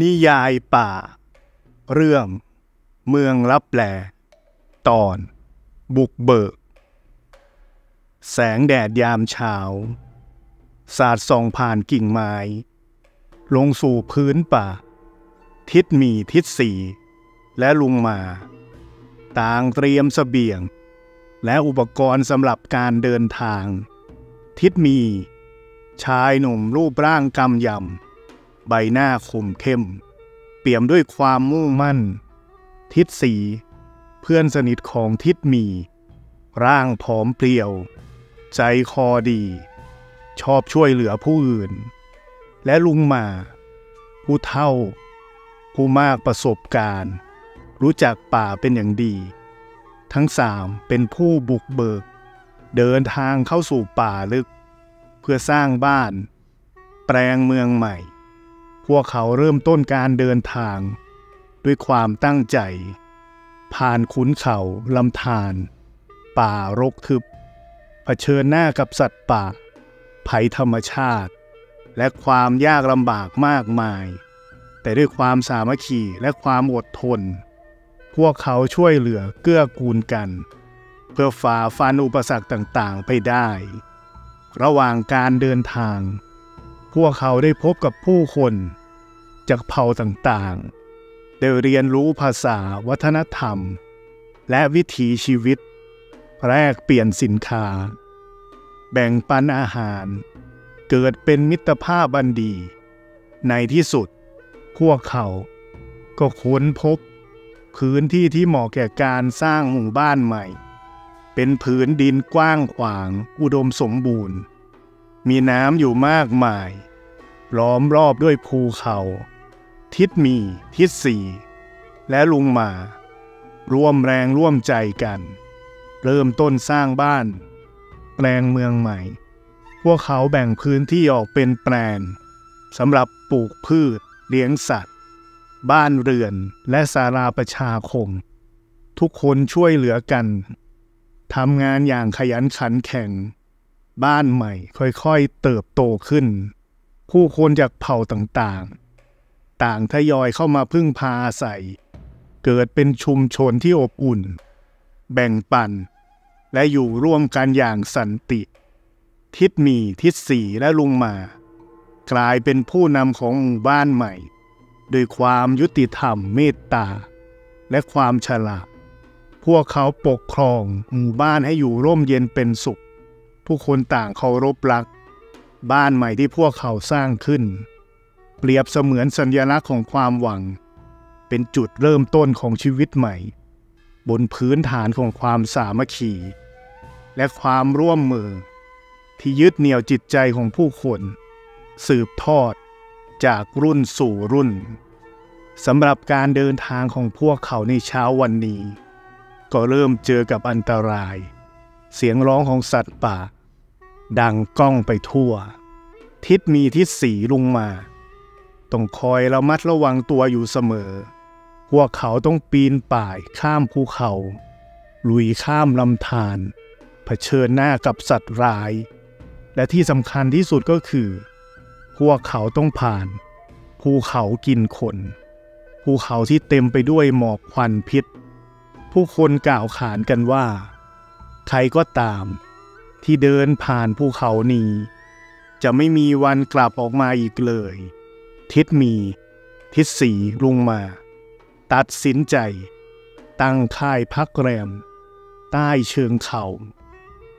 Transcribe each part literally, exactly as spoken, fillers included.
นิยายป่าเรื่องเมืองลับแลตอนบุกเบิกแสงแดดยามเช้าสาดส่องผ่านกิ่งไม้ลงสู่พื้นป่าทิศมีทิศสีและลุงมาต่างเตรียมเสบียงและอุปกรณ์สำหรับการเดินทางทิศมีชายหนุ่มรูปร่างกำยำใบหน้าคมเข้มเปี่ยมด้วยความมุ่งมั่นทิศสีเพื่อนสนิทของทิศมีร่างผอมเปลี่ยวใจคอดีชอบช่วยเหลือผู้อื่นและลุงมาผู้เฒ่าผู้มากประสบการณ์รู้จักป่าเป็นอย่างดีทั้งสามเป็นผู้บุกเบิกเดินทางเข้าสู่ป่าลึกเพื่อสร้างบ้านแปลงเมืองใหม่พวกเขาเริ่มต้นการเดินทางด้วยความตั้งใจผ่านขุนเขาลำธารป่ารกทึบเผชิญหน้ากับสัตว์ป่าภัยธรรมชาติและความยากลำบากมากมายแต่ด้วยความสามัคคีและความอดทนพวกเขาช่วยเหลือเกื้อกูลกันเพื่อฝ่าฟันอุปสรรคต่างๆไปได้ระหว่างการเดินทางพวกเขาได้พบกับผู้คนจากเผ่าต่างๆได้เรียนรู้ภาษาวัฒนธรรมและวิถีชีวิตแลกเปลี่ยนสินค้าแบ่งปันอาหารเกิดเป็นมิตรภาพอันดีในที่สุดพวกเขาก็ค้นพบพื้นที่ที่เหมาะแก่การสร้างหมู่บ้านใหม่เป็นผืนดินกว้างขวางอุดมสมบูรณ์มีน้ำอยู่มากมายล้อมรอบด้วยภูเขาทิศมีทิศสีและลุงมาร่วมแรงร่วมใจกันเริ่มต้นสร้างบ้านแปลงเมืองใหม่พวกเขาแบ่งพื้นที่ออกเป็นแปลนสำหรับปลูกพืชเลี้ยงสัตว์บ้านเรือนและศาลาประชาคมทุกคนช่วยเหลือกันทำงานอย่างขยันขันแข็งบ้านใหม่ค่อยๆเติบโตขึ้นผู้คนจากเผ่าต่างๆต่างทยอยเข้ามาพึ่งพาอาศัยเกิดเป็นชุมชนที่อบอุ่นแบ่งปันและอยู่ร่วมกันอย่างสันติทิศมีทิศสีและลุงมากลายเป็นผู้นำของหมู่บ้านใหม่โดยความยุติธรรมเมตตาและความฉลาดพวกเขาปกครองหมู่บ้านให้อยู่ร่มเย็นเป็นสุขผู้คนต่างเคารพรักบ้านใหม่ที่พวกเขาสร้างขึ้นเปรียบเสมือนสัญลักษณ์ของความหวังเป็นจุดเริ่มต้นของชีวิตใหม่บนพื้นฐานของความสามัคคีและความร่วมมือที่ยึดเหนี่ยวจิตใจของผู้คนสืบทอดจากรุ่นสู่รุ่นสำหรับการเดินทางของพวกเขาในเช้าวันนี้ก็เริ่มเจอกับอันตรายเสียงร้องของสัตว์ป่าดังก้องไปทั่วทิศมีทิศสีลุงมาต้องคอยระมัดระวังตัวอยู่เสมอพวกเขาต้องปีนป่ายข้ามภูเขาลุยข้ามลำธารเผชิญหน้ากับสัตว์ร้ายและที่สำคัญที่สุดก็คือพวกเขาต้องผ่านภูเขากินคนภูเขาที่เต็มไปด้วยหมอกควันพิษผู้คนกล่าวขานกันว่าใครก็ตามที่เดินผ่านภูเขานี้จะไม่มีวันกลับออกมาอีกเลยทิศมีทิศสีลุงมาตัดสินใจตั้งค่ายพักแรมใต้เชิงเขา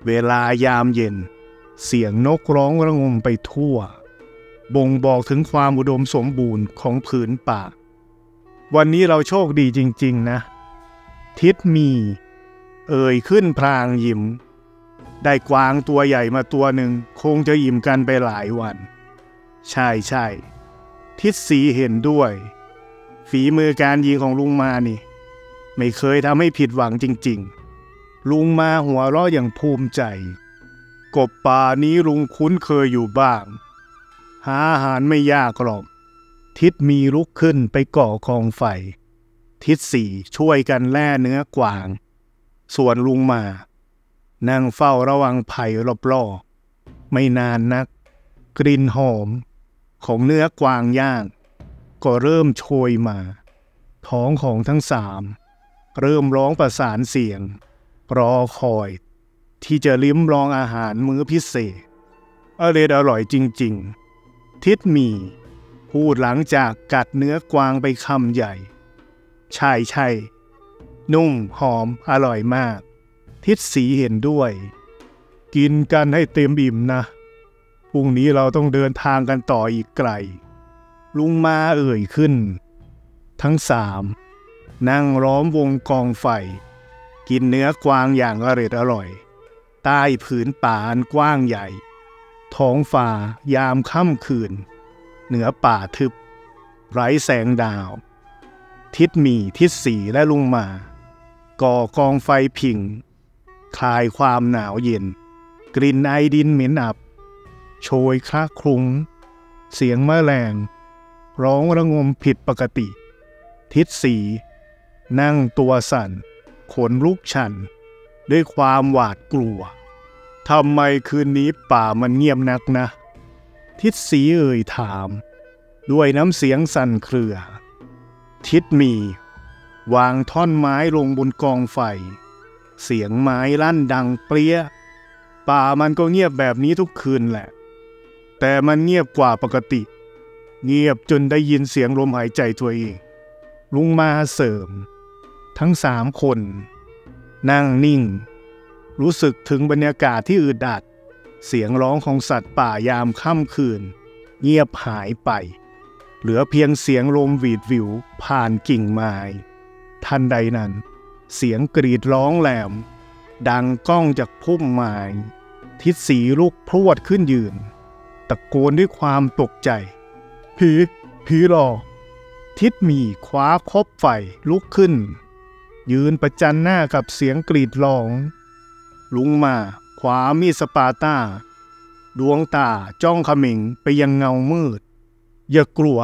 เวลายามเย็นเสียงนกร้องระงมไปทั่วบ่งบอกถึงความอุดมสมบูรณ์ของผืนป่าวันนี้เราโชคดีจริงๆนะทิศมีเอ่ยขึ้นพลางยิ้มได้กวางตัวใหญ่มาตัวหนึ่งคงจะยิ้มกันไปหลายวันใช่ใช่ทิศสีเห็นด้วยฝีมือการยิงของลุงมานี่ไม่เคยทำให้ผิดหวังจริงๆลุงมาหัวเราะอย่างภูมิใจกบป่านี้ลุงคุ้นเคยอยู่บ้างหาอาหารไม่ยากหรอกทิศมีลุกขึ้นไปก่อกองไฟทิศสีช่วยกันแล่เนื้อกวางส่วนลุงมานั่งเฝ้าระวังภัยรอบๆไม่นานนักกลิ่นหอมของเนื้อกวางย่าง ก็เริ่มโชยมาท้องของทั้งสามเริ่มร้องประสานเสียงรอคอยที่จะลิ้มลองอาหารมื้อพิเศษอร่อยอร่อยจริงๆทิดมีพูดหลังจากกัดเนื้อกวางไปคำใหญ่ใช่ใช่นุ่มหอมอร่อยมากทิดสีเห็นด้วยกินกันให้เต็มอิ่มนะพรุ่งนี้เราต้องเดินทางกันต่ออีกไกลลุงมาเอ่ยขึ้นทั้งสามนั่งล้อมวงกองไฟกินเนื้อกวางอย่างอร่อยอร่อยใต้ผืนป่าอันกว้างใหญ่ท้องฟ้ายามค่ำคืนเหนือป่าทึบไร้แสงดาวทิดมีทิดสีและลุงมาก่อกองไฟผิงคลายความหนาวเย็นกลิ่นไอดินเหม็นอับโชยคละคลุ้งเสียงแมลงร้องระงมผิดปกติทิดสีนั่งตัวสั่นขนลุกชันด้วยความหวาดกลัวทำไมคืนนี้ป่ามันเงียบนักนะทิดสีเอ่ยถามด้วยน้ำเสียงสั่นเครือทิดมีวางท่อนไม้ลงบนกองไฟเสียงไม้ลั่นดังเปรี้ยป่ามันก็เงียบแบบนี้ทุกคืนแหละแต่มันเงียบกว่าปกติเงียบจนได้ยินเสียงลมหายใจตัวเองลุงมาเสริมทั้งสามคนนั่งนิ่งรู้สึกถึงบรรยากาศที่อึดอัดเสียงร้องของสัตว์ป่ายามค่ำคืนเงียบหายไปเหลือเพียงเสียงลมหวีดหวิวผ่านกิ่งไม้ทันใดนั้นเสียงกรีดร้องแหลมดังก้องจากพุ่มไม้ทิดสีลุกพรวดขึ้นยืนตะโกนด้วยความตกใจผีผีหลอกทิดมีคว้าคบไฟลุกขึ้นยืนประจันหน้ากับเสียงกรีดร้องลุงมาคว้ามีดสปาร์ตาดวงตาจ้องเขม็งไปยังเงามืดอย่ากลัว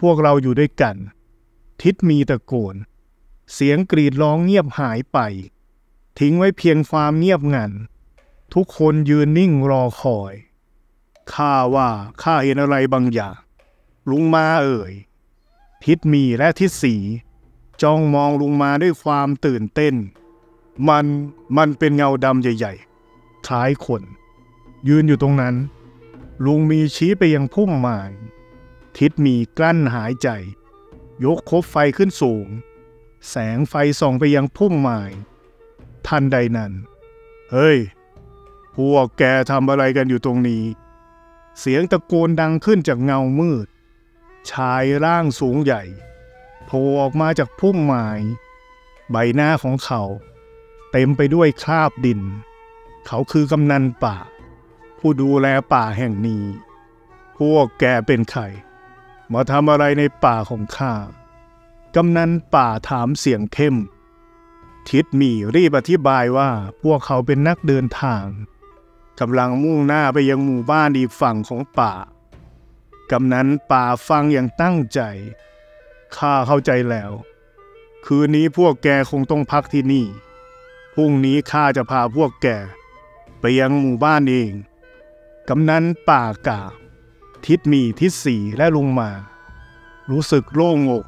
พวกเราอยู่ด้วยกันทิดมีตะโกนเสียงกรีดร้องเงียบหายไปทิ้งไว้เพียงความเงียบงันทุกคนยืนนิ่งรอคอยข้าว่าข้าเห็นอะไรบางอย่างลุงมาเอ่ยทิดมีและทิดสีจ้องมองลุงมาด้วยความตื่นเต้นมันมันเป็นเงาดำใหญ่ๆคล้ายคนยืนอยู่ตรงนั้นลุงมีชี้ไปยังพุ่มไม้ทิดมีกลั้นหายใจยกคบไฟขึ้นสูงแสงไฟส่องไปยังพุ่มไม้ทันใดนั้นเฮ้ยพวกแกทำอะไรกันอยู่ตรงนี้เสียงตะโกนดังขึ้นจากเงามืดชายร่างสูงใหญ่โผล่ออกมาจากพุ่มไม้ใบหน้าของเขาเต็มไปด้วยคราบดินเขาคือกำนันป่าผู้ดูแลป่าแห่งนี้พวกแกเป็นใครมาทำอะไรในป่าของข้ากำนันป่าถามเสียงเข้มทิดมีรีบอธิบายว่าพวกเขาเป็นนักเดินทางกำลังมุ่งหน้าไปยังหมู่บ้านอีกฝั่งของป่ากำนันป่าฟังอย่างตั้งใจข้าเข้าใจแล้วคืนนี้พวกแกคงต้องพักที่นี่พรุ่งนี้ข้าจะพาพวกแกไปยังหมู่บ้านเองกำนันป่ากล่าวทิดมีทิดสีและลุงมารู้สึกโล่งอก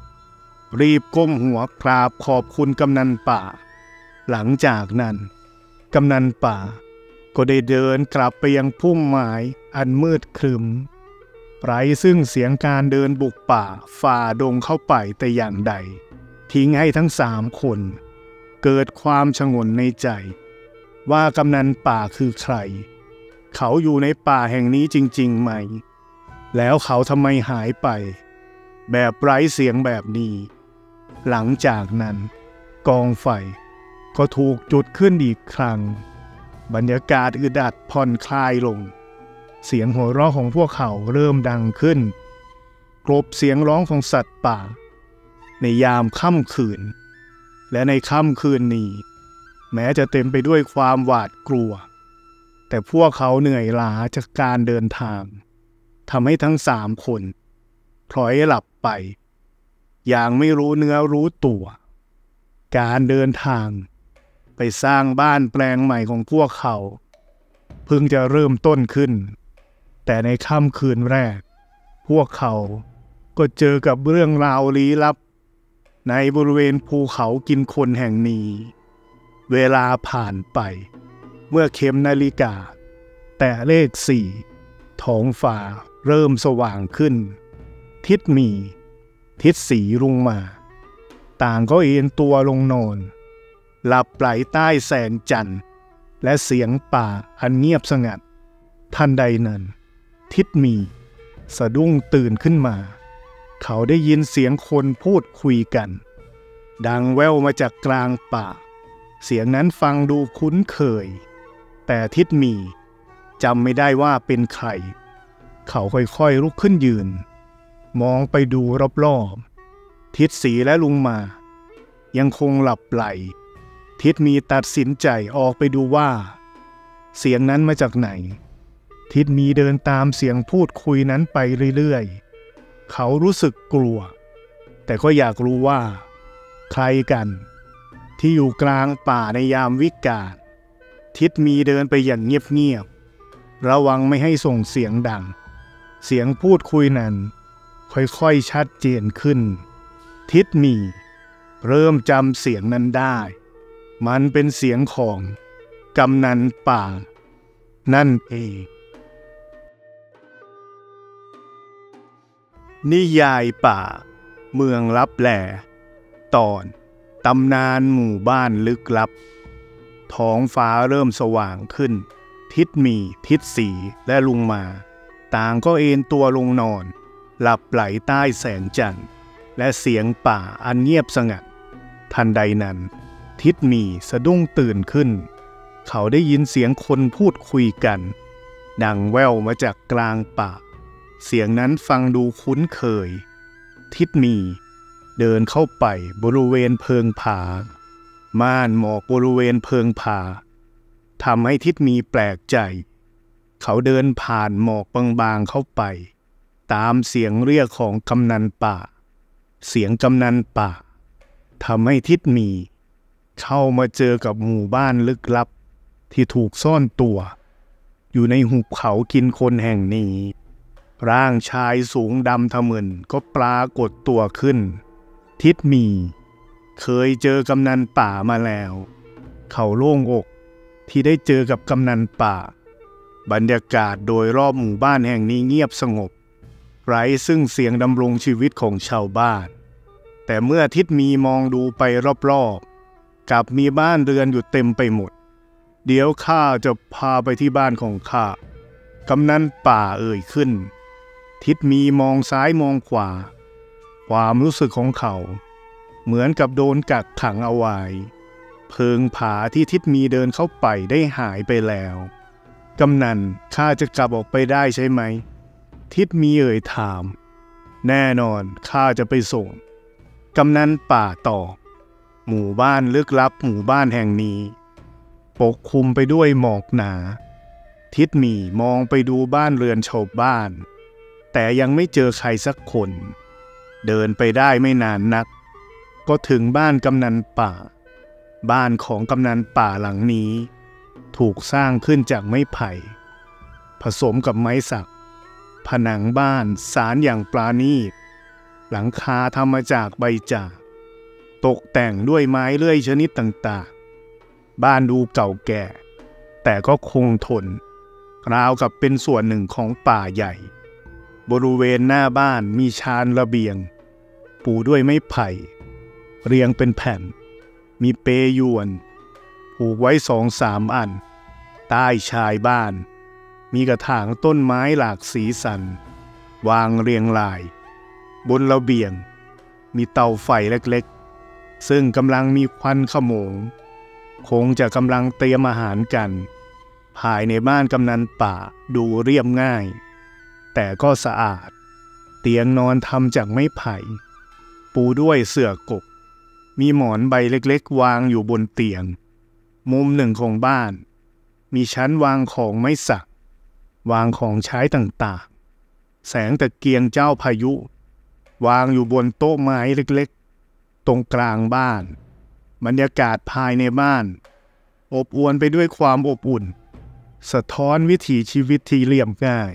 รีบก้มหัวกราบขอบคุณกำนันป่าหลังจากนั้นกำนันป่าก็ได้เดินกลับไปยังพุ่มไม้อันมืดครึมไร้ซึ่งเสียงการเดินบุกป่าฝ่าดงเข้าไปแต่อย่างใดทิ้งให้ทั้งสามคนเกิดความชงนในใจว่ากำนันป่าคือใครเขาอยู่ในป่าแห่งนี้จริงๆไหมแล้วเขาทำไมหายไปแบบไร้เสียงแบบนี้หลังจากนั้นกองไฟก็ถูกจุดขึ้นอีกครั้งบรรยากาศอึดอัดผ่อนคลายลงเสียงหัวเราะของพวกเขาเริ่มดังขึ้นกลบเสียงร้องของสัตว์ป่าในยามค่ำคืนและในค่ำคืนนี้แม้จะเต็มไปด้วยความหวาดกลัวแต่พวกเขาเหนื่อยล้าจากการเดินทางทำให้ทั้งสามคนพลอยหลับไปอย่างไม่รู้เนื้อรู้ตัวการเดินทางไปสร้างบ้านแปลงใหม่ของพวกเขาเพิ่งจะเริ่มต้นขึ้นแต่ในค่ำคืนแรกพวกเขาก็ ก็เจอกับเรื่องราวลี้ลับในบริเวณภูเขากินคนแห่งนี้เวลาผ่านไปเมื่อเข็มนาฬิกาแต่เลขสี่ท้องฟ้าเริ่มสว่างขึ้นทิศมีทิศสีรุ่งมาต่างก็เอนตัวลงนอนหลับไหลใต้แสงจันทร์และเสียงป่าอันเงียบสงัดทันใดนั้นทิศมีสะดุ้งตื่นขึ้นมาเขาได้ยินเสียงคนพูดคุยกันดังแว่วมาจากกลางป่าเสียงนั้นฟังดูคุ้นเคยแต่ทิศมีจำไม่ได้ว่าเป็นใครเขาค่อยๆลุกขึ้นยืนมองไปดูรอบๆทิศสีและลุงมายังคงหลับไหลทิศมีตัดสินใจออกไปดูว่าเสียงนั้นมาจากไหนทิศมีเดินตามเสียงพูดคุยนั้นไปเรื่อยๆเขารู้สึกกลัวแต่ก็อยากรู้ว่าใครกันที่อยู่กลางป่าในยามวิกาลทิศมีเดินไปอย่างเงียบๆระวังไม่ให้ส่งเสียงดังเสียงพูดคุยนั้นค่อยๆชัดเจนขึ้นทิศมีเริ่มจำเสียงนั้นได้มันเป็นเสียงของกำนันป่านั่นเองนิยายป่าเมืองลับแลตอนตำนานหมู่บ้านลึกลับท้องฟ้าเริ่มสว่างขึ้นทิศมีทิศสีและลุงมาต่างก็เอนตัวลงนอนหลับไหลใต้แสงจันทร์และเสียงป่าอันเงียบสงัดทันใดนั้นทิศมีสะดุ้งตื่นขึ้นเขาได้ยินเสียงคนพูดคุยกันดังแว่วมาจากกลางป่าเสียงนั้นฟังดูคุ้นเคยทิศมีเดินเข้าไปบริเวณเพิงผาม่านหมอกบริเวณเพิงผาทำให้ทิศมีแปลกใจเขาเดินผ่านหมอกบางๆเข้าไปตามเสียงเรียกของกำนันป่าเสียงกำนันป่าทำให้ทิศมีเข้ามาเจอกับหมู่บ้านลึกลับที่ถูกซ่อนตัวอยู่ในหุบเขากินคนแห่งนี้ร่างชายสูงดำทะมึนก็ปรากฏตัวขึ้นทิศมีเคยเจอกำนันป่ามาแล้วเขาโล่งอกที่ได้เจอกับกำนันป่าบรรยากาศโดยรอบหมู่บ้านแห่งนี้เงียบสงบไร้ซึ่งเสียงดำรงชีวิตของชาวบ้านแต่เมื่อทิศมีมองดูไปรอบๆกลับมีบ้านเรือนอยู่เต็มไปหมดเดี๋ยวข้าจะพาไปที่บ้านของข้ากำนันป่าเอ่ยขึ้นทิศมีมองซ้ายมองขวาความรู้สึกของเขาเหมือนกับโดนกักขังเอาไว้เพิงผาที่ทิศมีเดินเข้าไปได้หายไปแล้วกำนันข้าจะกลับออกไปได้ใช่ไหมทิศมีเอ่ยถามแน่นอนข้าจะไปส่งกำนันป่าตอบหมู่บ้านลึกลับหมู่บ้านแห่งนี้ปกคลุมไปด้วยหมอกหนาทิศมีมองไปดูบ้านเรือนชาวบ้านแต่ยังไม่เจอใครสักคนเดินไปได้ไม่นานนักก็ถึงบ้านกำนันป่าบ้านของกำนันป่าหลังนี้ถูกสร้างขึ้นจากไม้ไผ่ผสมกับไม้สักผนังบ้านสานอย่างปราณีตหลังคาทำมาจากใบจากตกแต่งด้วยไม้เลื่อยชนิดต่างๆบ้านดูเก่าแก่แต่ก็คงทนราวกับเป็นส่วนหนึ่งของป่าใหญ่บริเวณหน้าบ้านมีชานระเบียงปูด้วยไม้ไผ่เรียงเป็นแผ่นมีเปลยวนผูกไว้สองสามอันใต้ชายบ้านมีกระถางต้นไม้หลากสีสันวางเรียงรายบนระเบียงมีเตาไฟเล็กๆซึ่งกำลังมีควันขโมงคงจะกำลังเตรียมอาหารกันภายในบ้านกำนันป่าดูเรียบง่ายแต่ก็สะอาดเตียงนอนทำจากไม้ไผ่ปูด้วยเสื่อกกมีหมอนใบเล็กๆวางอยู่บนเตียงมุมหนึ่งของบ้านมีชั้นวางของไม้สักวางของใช้ต่างๆแสงตะเกียงเจ้าพายุวางอยู่บนโต๊ะไม้เล็กๆตรงกลางบ้านบรรยากาศภายในบ้านอบอวลไปด้วยความอบอุ่นสะท้อนวิถีชีวิตที่เรียบง่าย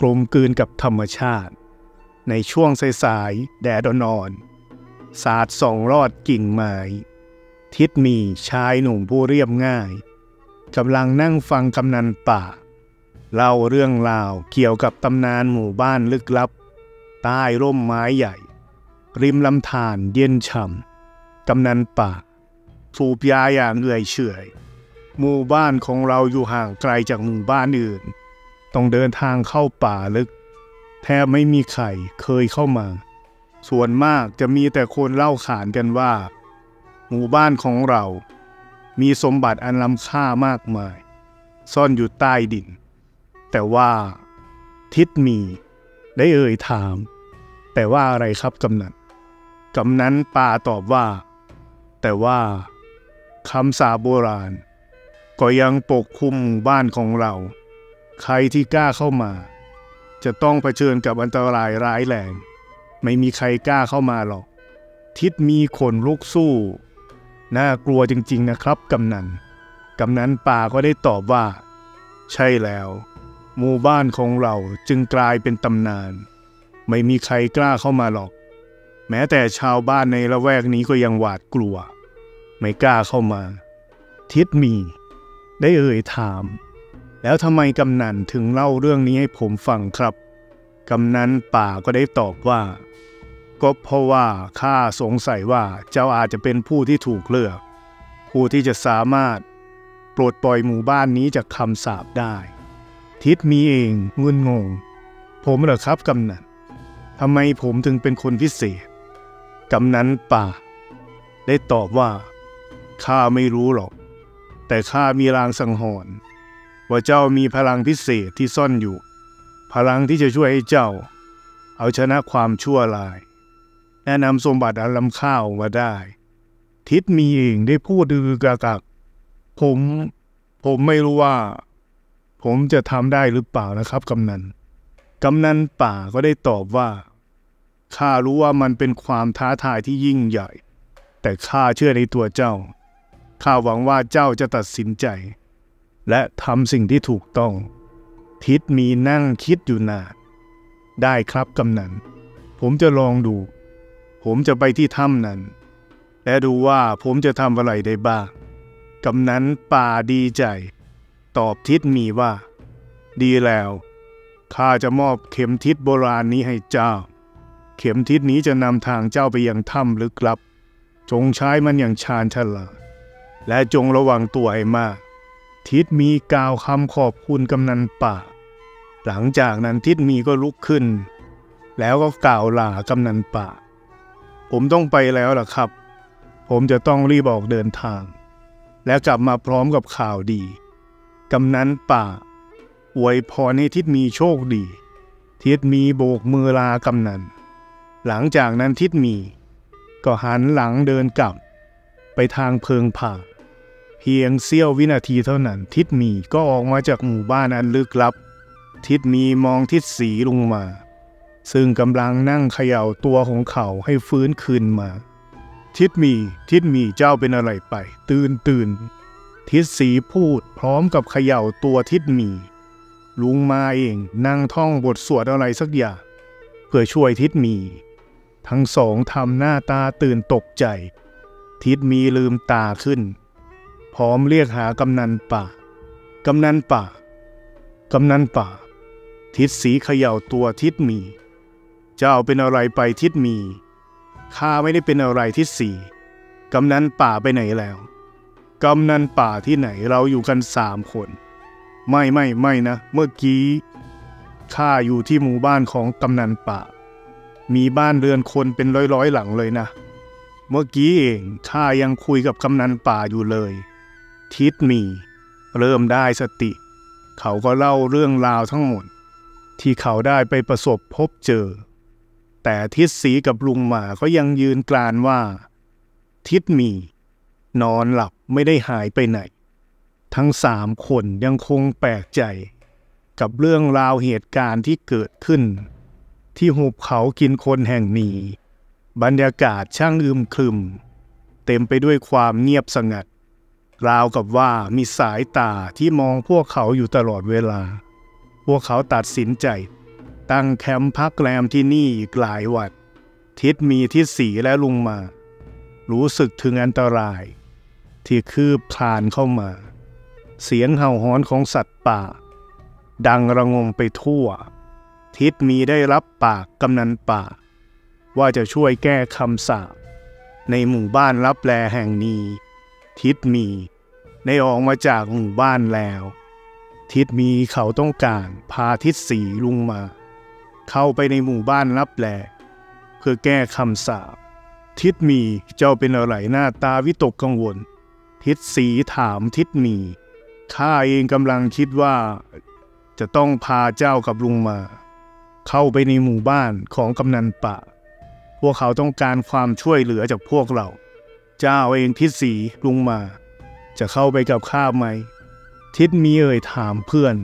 กลมกลืนกับธรรมชาติ ในช่วงสายๆแดดอ่อนๆสาดส่องรอดกิ่งไม้ทิดมีชายหนุ่มผู้เรียบง่ายกำลังนั่งฟังกำนันป่าเล่าเรื่องราวเกี่ยวกับตำนานหมู่บ้านลึกลับใต้ร่มไม้ใหญ่ริมลำธารเย็นฉ่ำกำนันป่าสูบยาอย่างเหนื่อยเฉยหมู่บ้านของเราอยู่ห่างไกลจากหมู่บ้านอื่นต้องเดินทางเข้าป่าลึกแทบไม่มีใครเคยเข้ามาส่วนมากจะมีแต่คนเล่าขานกันว่าหมู่บ้านของเรามีสมบัติอันล้ำค่ามากมายซ่อนอยู่ใต้ดินแต่ว่าทิดมีได้เอ่ยถามแต่ว่าอะไรครับกำนันกำนันป่าตอบว่าแต่ว่าคำสาบโบราณก็ยังปกคลุมหมู่บ้านของเราใครที่กล้าเข้ามาจะต้องเผชิญกับอันตรายร้ายแรงไม่มีใครกล้าเข้ามาหรอกทิดมีขนลุกสู้น่ากลัวจริงๆนะครับกำนันกำนันป่าก็ได้ตอบว่าใช่แล้วหมู่บ้านของเราจึงกลายเป็นตำนานไม่มีใครกล้าเข้ามาหรอกแม้แต่ชาวบ้านในละแวกนี้ก็ยังหวาดกลัวไม่กล้าเข้ามาทิดมีได้เอ่ยถามแล้วทำไมกำนันถึงเล่าเรื่องนี้ให้ผมฟังครับกำนันป่าก็ได้ตอบว่าก็เพราะว่าข้าสงสัยว่าเจ้าอาจจะเป็นผู้ที่ถูกเลือกผู้ที่จะสามารถปลดปล่อยหมู่บ้านนี้จากคำสาปได้ทิดมีเองงุนงงผมเหรอครับกำนันทำไมผมถึงเป็นคนพิเศษกำนันป่าได้ตอบว่าข้าไม่รู้หรอกแต่ข้ามีลางสังหรณ์ว่าเจ้ามีพลังพิเศษที่ซ่อนอยู่พลังที่จะช่วยให้เจ้าเอาชนะความชั่วร้ายและนำสมบัติอันล้ำค่าออกมาได้ทิดมีเองได้พูดดื้อกะกักผมผมไม่รู้ว่าผมจะทำได้หรือเปล่านะครับกำนันกำนันป่าก็ได้ตอบว่าข้ารู้ว่ามันเป็นความท้าทายที่ยิ่งใหญ่แต่ข้าเชื่อในตัวเจ้าข้าหวังว่าเจ้าจะตัดสินใจและทำสิ่งที่ถูกต้องทิดมีนั่งคิดอยู่นานได้ครับกำนันผมจะลองดูผมจะไปที่ถ้ำนั้นและดูว่าผมจะทำอะไรได้บ้างกำนันป่าดีใจตอบทิดมีว่าดีแล้วข้าจะมอบเข็มทิศโบราณนี้ให้เจ้าเข็มทิศนี้จะนำทางเจ้าไปยังถ้ำลึกลับจงใช้มันอย่างชาญฉลาดและจงระวังตัวให้มากทิดมีกล่าวคำขอบคุณกำนันป่าหลังจากนั้นทิดมีก็ลุกขึ้นแล้วก็กล่าวลากำนันป่าผมต้องไปแล้วล่ะครับผมจะต้องรีบออกเดินทางและกลับมาพร้อมกับข่าวดีกำนันป่าอวยพรให้ทิดมีโชคดีทิดมีโบกมือลากำนันหลังจากนั้นทิดมีก็หันหลังเดินกลับไปทางเพิงผาเพียงเสี้ยววินาทีเท่านั้นทิดมีก็ออกมาจากหมู่บ้านอันลึกลับทิดมีมองทิดสีลงมาซึ่งกำลังนั่งเขย่าตัวของเขาให้ฟื้นคืนมาทิดมีทิดมีเจ้าเป็นอะไรไปตื่นตื่นทิดสีพูดพร้อมกับเขย่าตัวทิดมีลุงมาเองนั่งท่องบทสวดอะไรสักอย่างเพื่อช่วยทิดมีทั้งสองทำหน้าตาตื่นตกใจทิดมีลืมตาขึ้นพร้อมเรียกหากำนันป่ากำนันป่ากำนันป่าทิดสีเขย่าตัวทิดมีเจ้าเป็นอะไรไปทิดมีข้าไม่ได้เป็นอะไรทิดสีกำนันป่าไปไหนแล้วกำนันป่าที่ไหนเราอยู่กันสามคนไม่ไม่ไม่นะเมื่อกี้ข้าอยู่ที่หมู่บ้านของกำนันป่ามีบ้านเรือนคนเป็นร้อยร้อยหลังเลยนะเมื่อกี้เองข้ายังคุยกับกำนันป่าอยู่เลยทิดมีเริ่มได้สติเขาก็เล่าเรื่องราวทั้งหมดที่เขาได้ไปประสบพบเจอแต่ทิดสีกับลุงหมาก็ยังยืนกรานว่าทิดมีนอนหลับไม่ได้หายไปไหนทั้งสามคนยังคงแปลกใจกับเรื่องราวเหตุการณ์ที่เกิดขึ้นที่หุบเขากินคนแห่งนี้บรรยากาศช่างอึมครึมเต็มไปด้วยความเงียบสงัดราวกับว่ามีสายตาที่มองพวกเขาอยู่ตลอดเวลาพวกเขาตัดสินใจ ตั้งแคมป์พักแรมที่นี่อีกหลายวันทิดมีทิดสีและลุงมารู้สึกถึงอันตรายที่คืบคลานเข้ามาเสียงเห่าหอนของสัตว์ป่าดังระงมไปทั่วทิดมีได้รับปากกำนันป่าว่าจะช่วยแก้คำสาปในหมู่บ้านลับแลแห่งนี้ทิดมีได้ออกมาจากหมู่บ้านแล้วทิดมีเขาต้องการพาทิดสีลุงมาเข้าไปในหมู่บ้านลับแลเพื่อแก้คำสาปทิดมีเจ้าเป็นอะไรหน้าตาวิตกกังวลทิดสีถามทิดมีข้าเองกำลังคิดว่าจะต้องพาเจ้ากับลุงมาเข้าไปในหมู่บ้านของกำนันป่าพวกเขาต้องการความช่วยเหลือจากพวกเราเจ้าเองทิดสีลุงมาจะเข้าไปกับข้าไหมทิดมีเอ่ยถามเพื่อน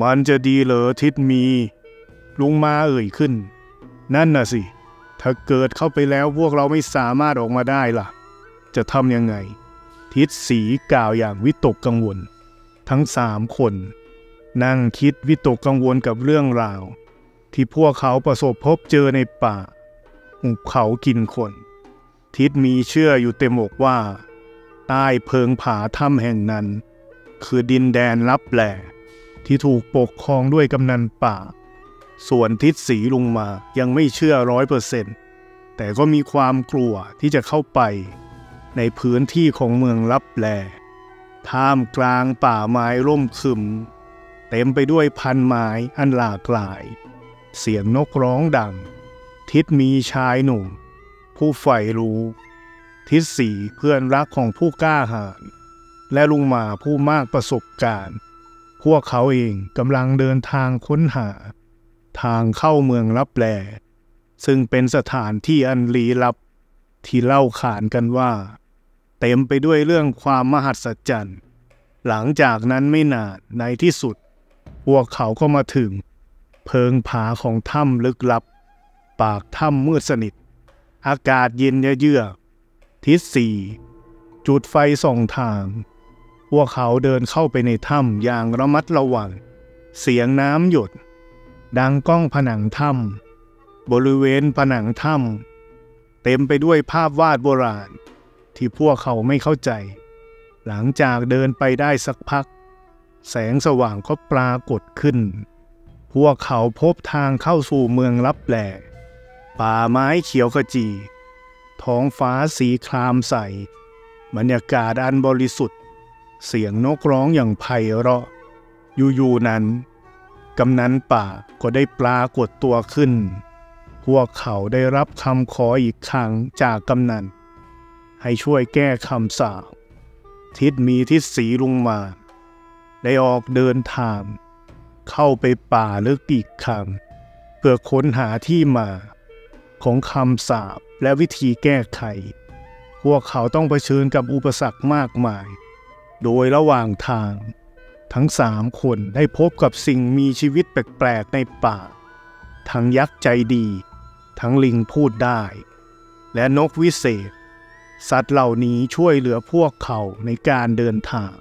มันจะดีเหรอทิดมีลุงมาเอ่ยขึ้นนั่นน่ะสิถ้าเกิดเข้าไปแล้วพวกเราไม่สามารถออกมาได้ล่ะจะทำยังไงทิดสีกล่าวอย่างวิตกกังวลทั้งสามคนนั่งคิดวิตกกังวลกับเรื่องราวที่พวกเขาประสบพบเจอในป่าหุบเขากินคนทิดมีเชื่ออยู่เต็มอกว่าใต้เพิงผาถ้ำแห่งนั้นคือดินแดนลับแลที่ถูกปกครองด้วยกำนันป่าส่วนทิดสีลุงมายังไม่เชื่อร้อยเปอร์เซ็นต์แต่ก็มีความกลัวที่จะเข้าไปในพื้นที่ของเมืองลับแลท่ามกลางป่าไม้ร่มครึมเต็มไปด้วยพันไม้อันหลากหลายเสียงนกร้องดังทิดมีชายหนุ่มผู้ใฝ่รู้ทิดสีเพื่อนรักของผู้กล้าหาญและลุงมาผู้มากประสบการณ์พวกเขาเองกำลังเดินทางค้นหาทางเข้าเมืองลับแลซึ่งเป็นสถานที่อันลี้ลับที่เล่าขานกันว่าเต็มไปด้วยเรื่องความมหัศจรรย์หลังจากนั้นไม่นานในที่สุดพวกเขาก็มาถึงเพิงผาของถ้ำลึกลับปากถ้ำมืดสนิทอากาศเย็นเยือกทิดสีจุดไฟส่องทางพวกเขาเดินเข้าไปในถ้ำอย่างระมัดระวังเสียงน้ำหยดดังก้องผนังถ้ำบริเวณผนังถ้ำเต็มไปด้วยภาพวาดโบราณที่พวกเขาไม่เข้าใจหลังจากเดินไปได้สักพักแสงสว่างก็ปรากฏขึ้นพวกเขาพบทางเข้าสู่เมืองลับแลป่าไม้เขียวขจีท้องฟ้าสีครามใสบรรยากาศอันบริสุทธิ์เสียงนกร้องอย่างไพเราะอยู่ๆนั้นกำนันป่าก็ได้ปรากฏตัวขึ้นพวกเขาได้รับคำขออีกครั้งจากกำนันให้ช่วยแก้คำสาปทิดมีทิดสีลุงมาได้ออกเดินทางเข้าไปป่าลึกอีกครั้งเพื่อค้นหาที่มาของคำสาปและวิธีแก้ไขพวกเขาต้องเผชิญกับอุปสรรคมากมายโดยระหว่างทางทั้งสามคนได้พบกับสิ่งมีชีวิตแปลกๆในป่าทั้งยักษ์ใจดีทั้งลิงพูดได้และนกวิเศษสัตว์เหล่านี้ช่วยเหลือพวกเขาในการเดินทาง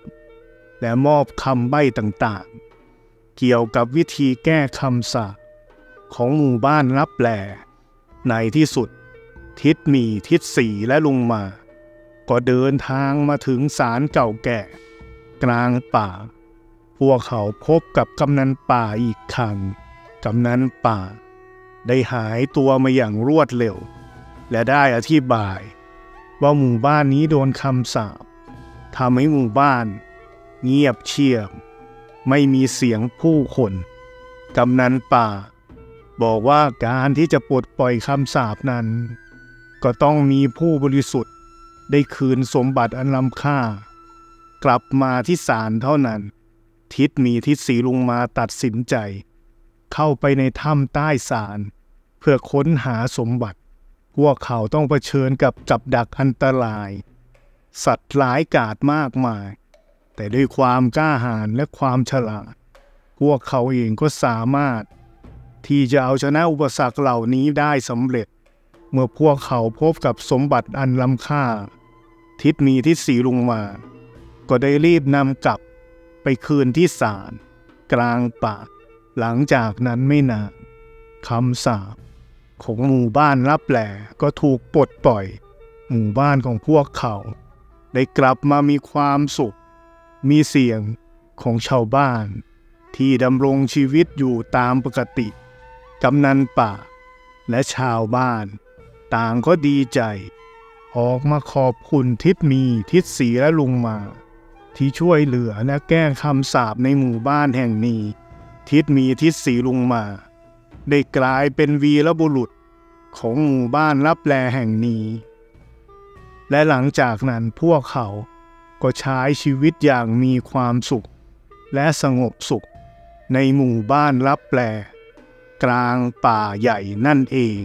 และมอบคำใบ้ต่างๆเกี่ยวกับวิธีแก้คำสาปของหมู่บ้านลับแลในที่สุดทิดมีทิดสีและลุงมาก็เดินทางมาถึงศาลเก่าแก่กลางป่าพวกเขาพบกับกำนันป่าอีกครั้งกำนันป่าได้หายตัวมาอย่างรวดเร็วและได้อธิบายว่าหมู่บ้านนี้โดนคำสาปทำให้หมู่บ้านเงียบเชียบไม่มีเสียงผู้คนกำนันป่าบอกว่าการที่จะปลดปล่อยคำสาปนั้นก็ต้องมีผู้บริสุทธิ์ได้คืนสมบัติอันล้ำค่ากลับมาที่ศาลเท่านั้นทิดมีทิดสีลุงมาตัดสินใจเข้าไปในถ้ำใต้ศาลเพื่อค้นหาสมบัติพวกเขาต้องเผชิญกับกับดักอันตรายสัตว์ร้ายกาจมากมายแต่ด้วยความกล้าหาญและความฉลาดพวกเขาเองก็สามารถที่จะเอาชนะอุปสรรคเหล่านี้ได้สำเร็จเมื่อพวกเขาพบกับสมบัติอันล้ำค่าทิดมีทิดสีลุงมาก็ได้รีบนำกลับไปคืนที่ศาลกลางป่าหลังจากนั้นไม่นาน คำสาปของหมู่บ้านรับแหล่ก็ถูกปลดปล่อยหมู่บ้านของพวกเขาได้กลับมามีความสุขมีเสียงของชาวบ้านที่ดำรงชีวิตอยู่ตามปกติกำนันป่าและชาวบ้านต่างก็ดีใจออกมาขอบคุณทิศมีทิศสีและลุงมาที่ช่วยเหลือและแก้คำสาปในหมู่บ้านแห่งนี้ทิศมีทิศสีลุงมาได้กลายเป็นวีรบุรุษของหมู่บ้านลับแลแห่งนี้และหลังจากนั้นพวกเขาก็ใช้ชีวิตอย่างมีความสุขและสงบสุขในหมู่บ้านลับแลกลางป่าใหญ่นั่นเอง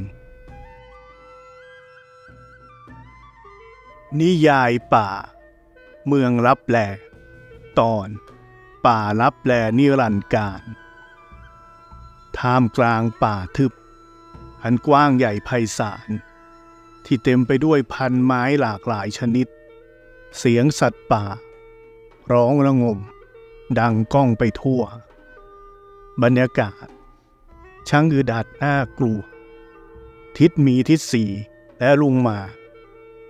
นิยายป่าเมืองลับแลตอนป่าลับแลนิรันดร์กาลท่ามกลางป่าทึบอันกว้างใหญ่ไพศาลที่เต็มไปด้วยพันไม้หลากหลายชนิดเสียงสัตว์ป่าร้องระงมดังก้องไปทั่วบรรยากาศช่างอึดอัดน่ากลัวทิศมีทิศสีและลุงมา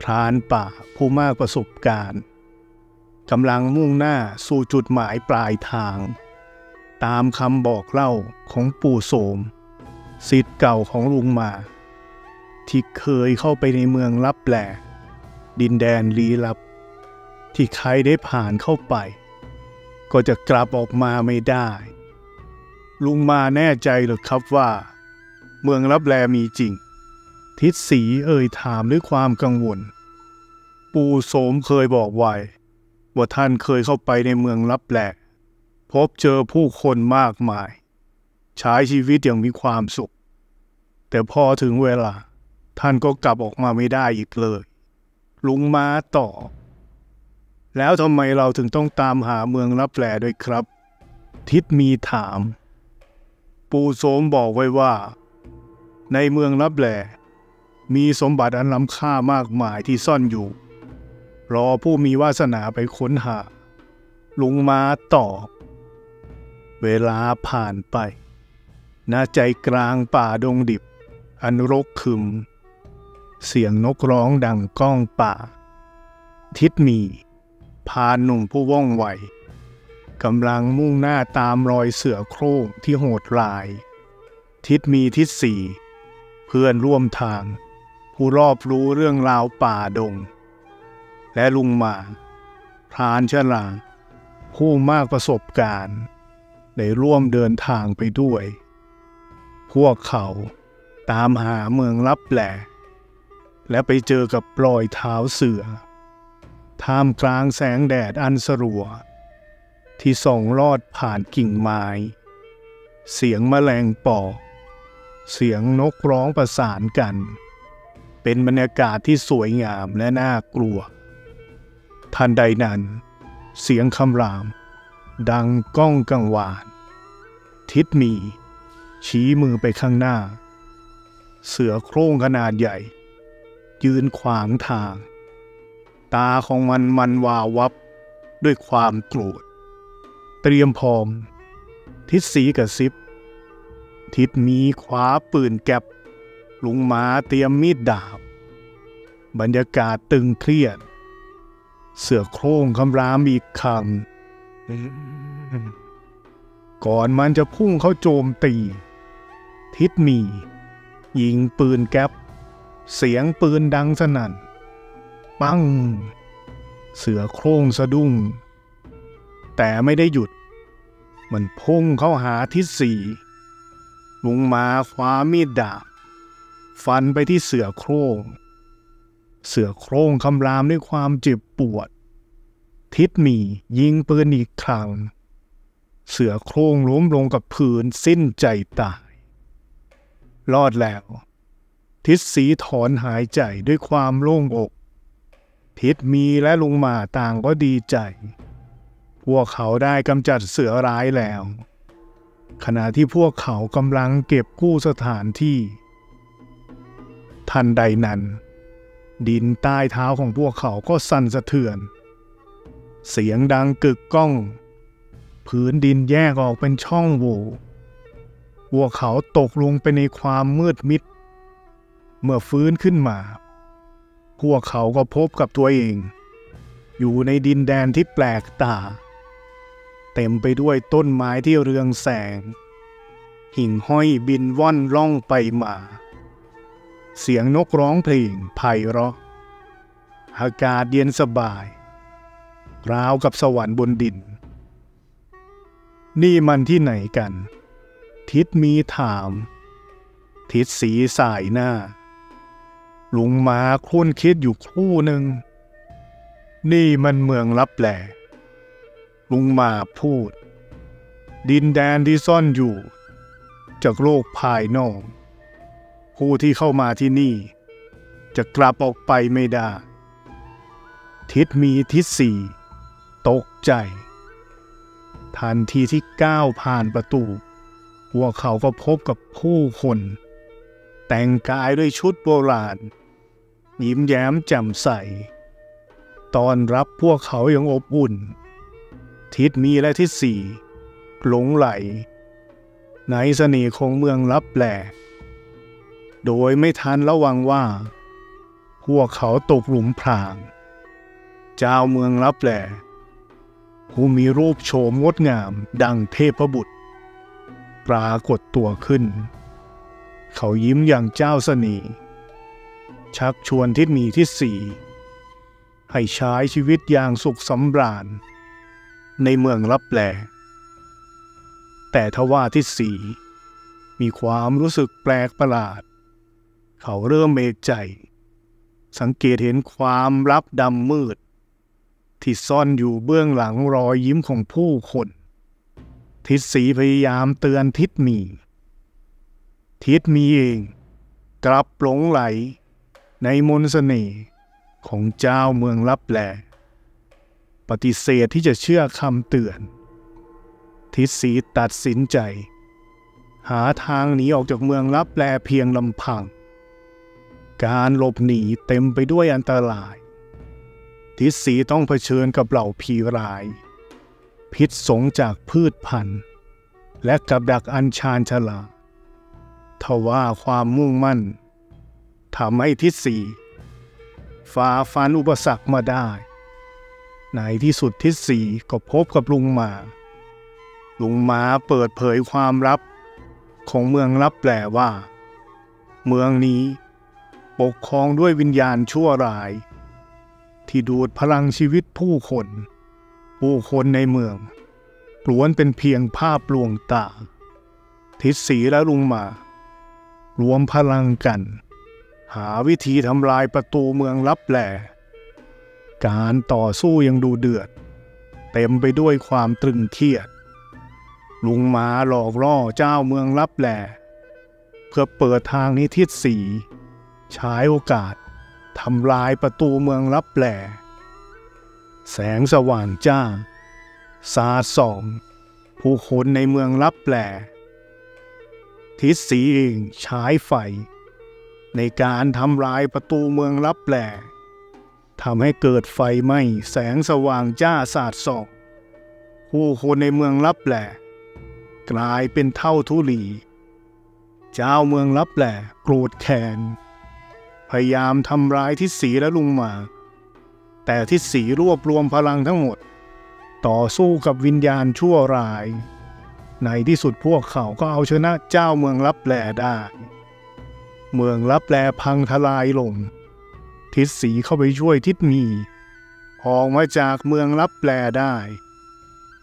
พรานป่าผู้มากประสบการณ์กำลังมุ่งหน้าสู่จุดหมายปลายทางตามคำบอกเล่าของปู่โสมศิษย์เก่าของลุงมาที่เคยเข้าไปในเมืองลับแลดินแดนลี้ลับที่ใครได้ผ่านเข้าไปก็จะกลับออกมาไม่ได้ลุงมาแน่ใจหรือครับว่าเมืองลับแลมีจริงทิศสีเอ่ยถามด้วยความกังวลปู่โสมเคยบอกไว้ว่าท่านเคยเข้าไปในเมืองลับแลพบเจอผู้คนมากมายใช้ชีวิตอย่างมีความสุขแต่พอถึงเวลาท่านก็กลับออกมาไม่ได้อีกเลยลุงมาต่อแล้วทำไมเราถึงต้องตามหาเมืองลับแลด้วยครับทิศมีถามปู่โสมบอกไว้ว่าในเมืองลับแลมีสมบัติอันล้ำค่ามากมายที่ซ่อนอยู่รอผู้มีวาสนาไปค้นหาลุงมาตอบเวลาผ่านไปณใจกลางป่าดงดิบอันรกครึมเสียงนกร้องดังก้องป่าทิศมีพรานหนุ่มผู้ว่องไวกำลังมุ่งหน้าตามรอยเสือโคร่งที่โหดร้ายทิศมีทิศสีเพื่อนร่วมทางผู้รอบรู้เรื่องราวป่าดงและลุงมาพรานฉลาดผู้มากประสบการณ์ได้ร่วมเดินทางไปด้วยพวกเขาตามหาเมืองลับแลและไปเจอกับรอยเท้าเสือท่ามกลางแสงแดดอันสลัวที่ส่องลอดผ่านกิ่งไม้เสียงแมลงป่อเสียงนกร้องประสานกันเป็นบรรยากาศที่สวยงามและน่ากลัวทันใดนั้นเสียงคำรามดังก้องกังวานทิศมีชี้มือไปข้างหน้าเสือโคร่งขนาดใหญ่ยืนขวางทางตาของมันมันวาววับด้วยความโกรธเตรียมพร้อมทิศสีกระซิบทิศมีคว้าปืนแก็บลุงมาเตรียมมีดดาบบรรยากาศตึงเครียดเสือโคร่งคำรามอีกครั้งก่อนมันจะพุ่งเข้าโจมตีทิศมียิงปืนแก็บเสียงปืนดังสนั่นปังเสือโคร่งสะดุ้งแต่ไม่ได้หยุดมันพุ่งเข้าหาทิศสีลุงมาคว้ามีดดาบฟันไปที่เสือโคร่งเสือโคร่งคำรามด้วยความเจ็บปวดทิศมียิงปืนอีกครั้งเสือโคร่งล้มลงกับพื้นสิ้นใจตายรอดแล้วทิศสีถอนหายใจด้วยความโล่งอกทิศมีและลุงมาต่างก็ดีใจพวกเขาได้กำจัดเสือร้ายแล้วขณะที่พวกเขากำลังเก็บกู้สถานที่ทันใดนั้นดินใต้เท้าของพวกเขาก็สั่นสะเทือนเสียงดังกึกก้องพื้นดินแยกออกเป็นช่องโหว่ พวกเขาตกลงไปในความมืดมิดเมื่อฟื้นขึ้นมาพวกเขาก็พบกับตัวเองอยู่ในดินแดนที่แปลกตาเต็มไปด้วยต้นไม้ที่เรืองแสงหิ่งห้อยบินว่อนล่องไปมาเสียงนกร้องเพลงไพเราะอากาศเย็นสบายราวกับสวรรค์บนดินนี่มันที่ไหนกันทิดมีถามทิดสีสายหน้าลุงม้าคุ้นคิดอยู่ครู่หนึ่งนี่มันเมืองลับแลลุงม้าพูดดินแดนที่ซ่อนอยู่จากโลกภายนอกผู้ที่เข้ามาที่นี่จะกลับออกไปไม่ได้ทิดมีทิดสีตกใจทันทีที่ก้าวผ่านประตูพวกเขาก็พบกับผู้คนแต่งกายด้วยชุดโบราณยิ้มแย้มแจ่มใสตอนรับพวกเขาอย่างอบอุ่นทิดมีและทิดสีหลงไหลในเสน่ห์ของเมืองลับแลโดยไม่ทันระวังว่าพวกเขาตกหลุมพรางเจ้าเมืองลับแลผู้มีรูปโฉมงดงามดังเทพบุตรปรากฏตัวขึ้นเขายิ้มอย่างเจ้าเสน่ห์ชักชวนทิดมีทิดสีให้ใช้ชีวิตอย่างสุขสำราญในเมืองลับแลแต่ทว่าทิดสีมีความรู้สึกแปลกประหลาดเขาเริ่มเอกใจสังเกตเห็นความลับดำมืดที่ซ่อนอยู่เบื้องหลังรอยยิ้มของผู้คนทิดสีพยายามเตือนทิดมีทิดมีเองกลับหลงไหลในมนต์เสน่ห์ของเจ้าเมืองลับแลปฏิเสธที่จะเชื่อคำเตือนทิดสีตัดสินใจหาทางหนีออกจากเมืองลับแลเพียงลำพังการหลบหนีเต็มไปด้วยอันตรายทิดสีต้องเผชิญกับเหล่าผีร้ายพิษสงจากพืชพันธุ์และกับดักอันชาญฉลาดทว่าความมุ่งมั่นทำให้ทิดสีฝ่าฟันอุปสรรคมาได้ในที่สุดทิดสีก็พบกับลุงม้าลุงม้าเปิดเผยความลับของเมืองลับแลว่าเมืองนี้ปกครองด้วยวิญญาณชั่วร้ายที่ดูดพลังชีวิตผู้คนผู้คนในเมืองล้วนเป็นเพียงภาพลวงตาทิดสีและลุงม้ารวมพลังกันหาวิธีทำลายประตูเมืองลับแลการต่อสู้ยังดูเดือดเต็มไปด้วยความตรึงเครียดลุงม้าหลอกล่อเจ้าเมืองลับแลเพื่อเปิดทางให้ทิดสีใช้โอกาสทำลายประตูเมืองลับแลแสงสว่างจ้าสาดส่องผู้คนในเมืองลับแลทิดสีเองใช้ไฟในการทำลายประตูเมืองลับแลทำให้เกิดไฟไหม้แสงสว่างจ้าสาดส่องผู้คนในเมืองลับแลกลายเป็นเท่าธุลีเจ้าเมืองลับแลโกรธแค้นพยายามทำร้ายทิดสีและลุงม้าแต่ทิดสีรวบรวมพลังทั้งหมดต่อสู้กับวิญญาณชั่วร้ายในที่สุดพวกเขาก็เอาชนะเจ้าเมืองลับแลได้เมืองลับแลพังทลายลงทิดสีเข้าไปช่วยทิดมีออกมาจากเมืองลับแลได้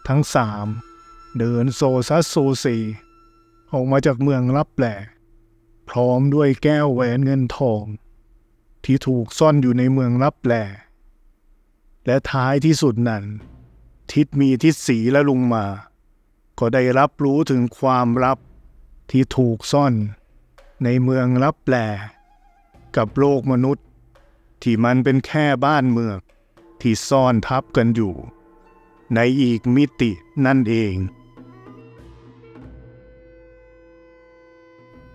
ทั้งสามเดินโซซัสโซซีออกมาจากเมืองลับแลพร้อมด้วยแก้วแหวนเงินทองที่ถูกซ่อนอยู่ในเมืองลับแลและท้ายที่สุดนั้นทิดมีทิดสีและลุงม้าก็ได้รับรู้ถึงความลับที่ถูกซ่อนในเมืองลับแลกับโลกมนุษย์ที่มันเป็นแค่บ้านเมืองที่ซ่อนทับกันอยู่ในอีกมิตินั่นเอง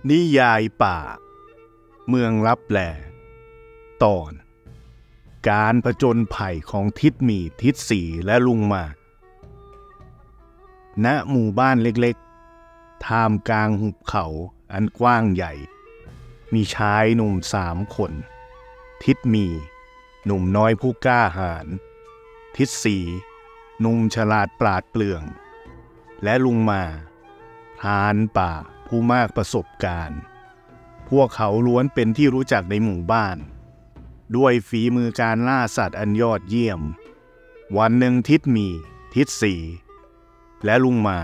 นิยายป่าเมืองลับแลตอนการผจญภัยของทิดมีทิดสีและลุงม้าณหมู่บ้านเล็กๆ ท่ามกลางหุบเขาอันกว้างใหญ่มีชายหนุ่มสามคนทิดมีหนุ่มน้อยผู้กล้าหาญทิดสีหนุ่มฉลาดปราดเปรื่องและลุงมาพรานป่าผู้มากประสบการณ์พวกเขาล้วนเป็นที่รู้จักในหมู่บ้านด้วยฝีมือการล่าสัตว์อันยอดเยี่ยมวันหนึ่งทิดมีทิดสีและลุงมา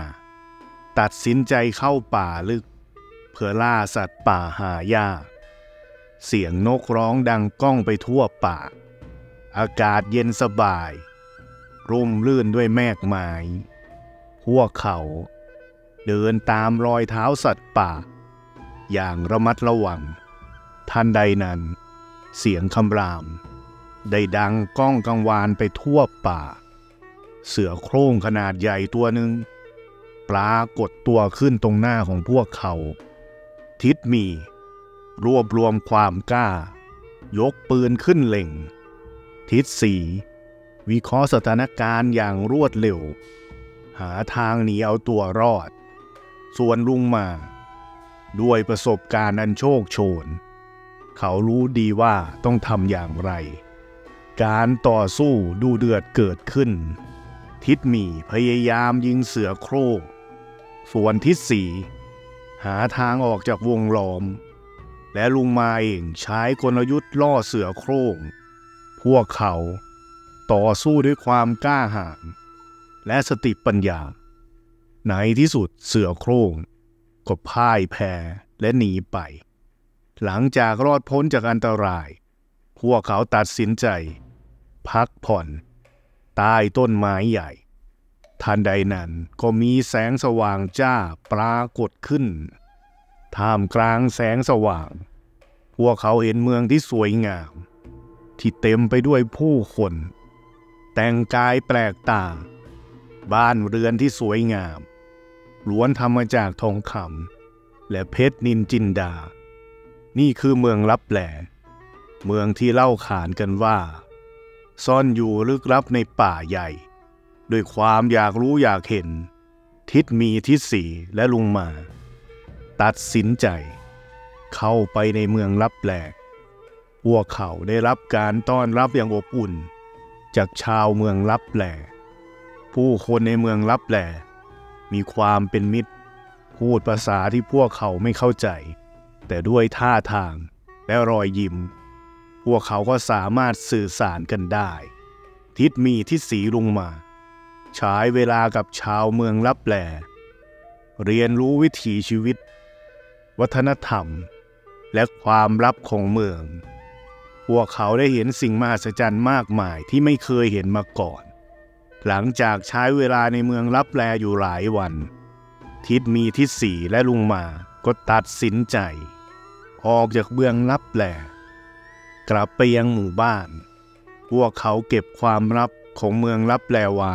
ตัดสินใจเข้าป่าลึกเพื่อล่าสัตว์ป่าหายากเสียงนกร้องดังก้องไปทั่วป่าอากาศเย็นสบายร่มรื่นด้วยแมกไม้พวกเขาเดินตามรอยเท้าสัตว์ป่าอย่างระมัดระวังทันใดนั้นเสียงคำรามได้ดังก้องกังวานไปทั่วป่าเสือโคร่งขนาดใหญ่ตัวหนึ่งปรากฏตัวขึ้นตรงหน้าของพวกเขาทิดมีรวบรวมความกล้ายกปืนขึ้นเล็งทิดสีวิเคราะห์สถานการณ์อย่างรวดเร็วหาทางหนีเอาตัวรอดส่วนลุงมาด้วยประสบการณ์อันโชคโชนเขารู้ดีว่าต้องทำอย่างไรการต่อสู้ดูเดือดเกิดขึ้นทิดมีพยายามยิงเสือโคร่งส่วนทิดสีหาทางออกจากวงล้อมและลุงมาเองใช้กลยุทธ์ล่อเสือโคร่งพวกเขาต่อสู้ด้วยความกล้าหาญและสติปัญญาในที่สุดเสือโคร่งก็พ่ายแพ้และหนีไปหลังจากรอดพ้นจากอันตรายพวกเขาตัดสินใจพักผ่อนใต้ต้นไม้ใหญ่ทันใดนั้นก็มีแสงสว่างจ้าปรากฏขึ้นท่ามกลางแสงสว่างพวกเขาเห็นเมืองที่สวยงามที่เต็มไปด้วยผู้คนแต่งกายแปลกตาบ้านเรือนที่สวยงามล้วนทำมาจากทองคำและเพชรนินจินดานี่คือเมืองลับแลเมืองที่เล่าขานกันว่าซ่อนอยู่ลึกลับในป่าใหญ่ด้วยความอยากรู้อยากเห็นทิดมีทิดสีและลุงมาตัดสินใจเข้าไปในเมืองลับแลพวกเขาได้รับการต้อนรับอย่างอบอุ่นจากชาวเมืองลับแลผู้คนในเมืองลับแลมีความเป็นมิตรพูดภาษาที่พวกเขาไม่เข้าใจแต่ด้วยท่าทางและรอยยิ้มพวกเขาก็สามารถสื่อสารกันได้ทิดมีทิดสีลุงมาใช้เวลากับชาวเมืองลับแลเรียนรู้วิถีชีวิตวัฒนธรรมและความลับของเมืองพวกเขาได้เห็นสิ่งมหัศจรรย์มากมายที่ไม่เคยเห็นมาก่อนหลังจากใช้เวลาในเมืองลับแลอยู่หลายวันทิดมีทิดสีและลุงมาก็ตัดสินใจออกจากเมืองลับแลกลับไปยังหมู่บ้านพวกเขาเก็บความลับของเมืองลับแลไว้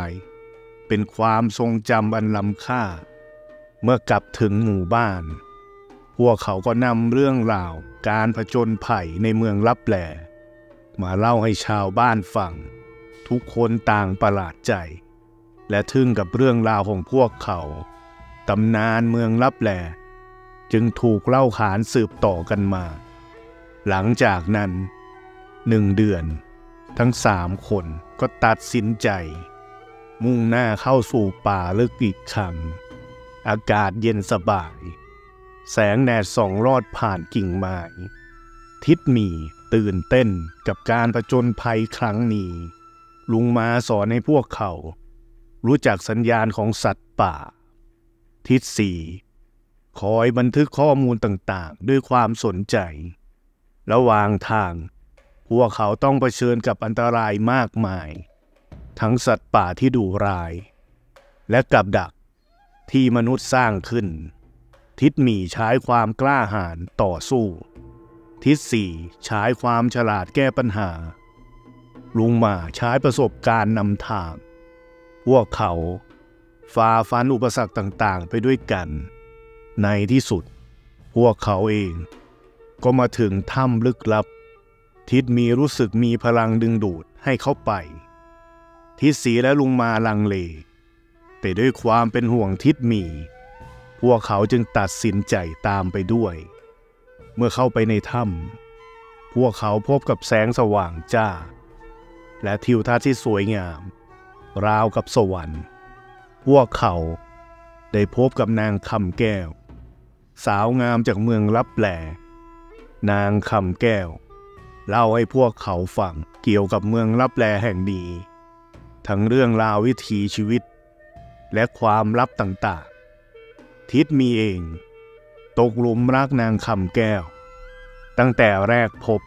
เป็นความทรงจำอันล้ำค่าเมื่อกลับถึงหมู่บ้านพวกเขาก็นำเรื่องราวการผจญภัยในเมืองลับแลมาเล่าให้ชาวบ้านฟังทุกคนต่างประหลาดใจและทึ่งกับเรื่องราวของพวกเขาตำนานเมืองลับแลจึงถูกเล่าขานสืบต่อกันมาหลังจากนั้นหนึ่งเดือนทั้งสามคนก็ตัดสินใจมุ่งหน้าเข้าสู่ป่าลึกอีกครั้งอากาศเย็นสบายแสงแดดส่องรอดผ่านกิ่งไม้ทิดมีตื่นเต้นกับการผจญภัยครั้งนี้ลุงมาสอนให้พวกเขารู้จักสัญญาณของสัตว์ป่าทิดสีคอยบันทึกข้อมูลต่างๆด้วยความสนใจระหว่างทางพวกเขาต้องเผชิญกับอันตรายมากมายทั้งสัตว์ป่าที่ดุร้ายและกับดักที่มนุษย์สร้างขึ้นทิดมีใช้ความกล้าหาญต่อสู้ทิดสีใช้ความฉลาดแก้ปัญหาลุงมาใช้ประสบการณ์นำทางพวกเขาฝ่าฟันอุปสรรคต่างๆไปด้วยกันในที่สุดพวกเขาเองก็มาถึงถ้ำลึกลับทิดมีรู้สึกมีพลังดึงดูดให้เข้าไปทิดสีและลุงมาลังเลแต่ด้วยความเป็นห่วงทิดมี พวกเขาจึงตัดสินใจตามไปด้วยเมื่อเข้าไปในถ้ำพวกเขาพบกับแสงสว่างจ้าและทิวทัศน์ที่สวยงามราวกับสวรรค์พวกเขาได้พบกับนางคำแก้วสาวงามจากเมืองลับแลนางคำแก้วเล่าให้พวกเขาฟังเกี่ยวกับเมืองลับแลแห่งนี้ทั้งเรื่องราววิถีชีวิตและความลับต่างๆทิดมีเองตกหลุมรักนางคำแก้วตั้งแต่แรกพบ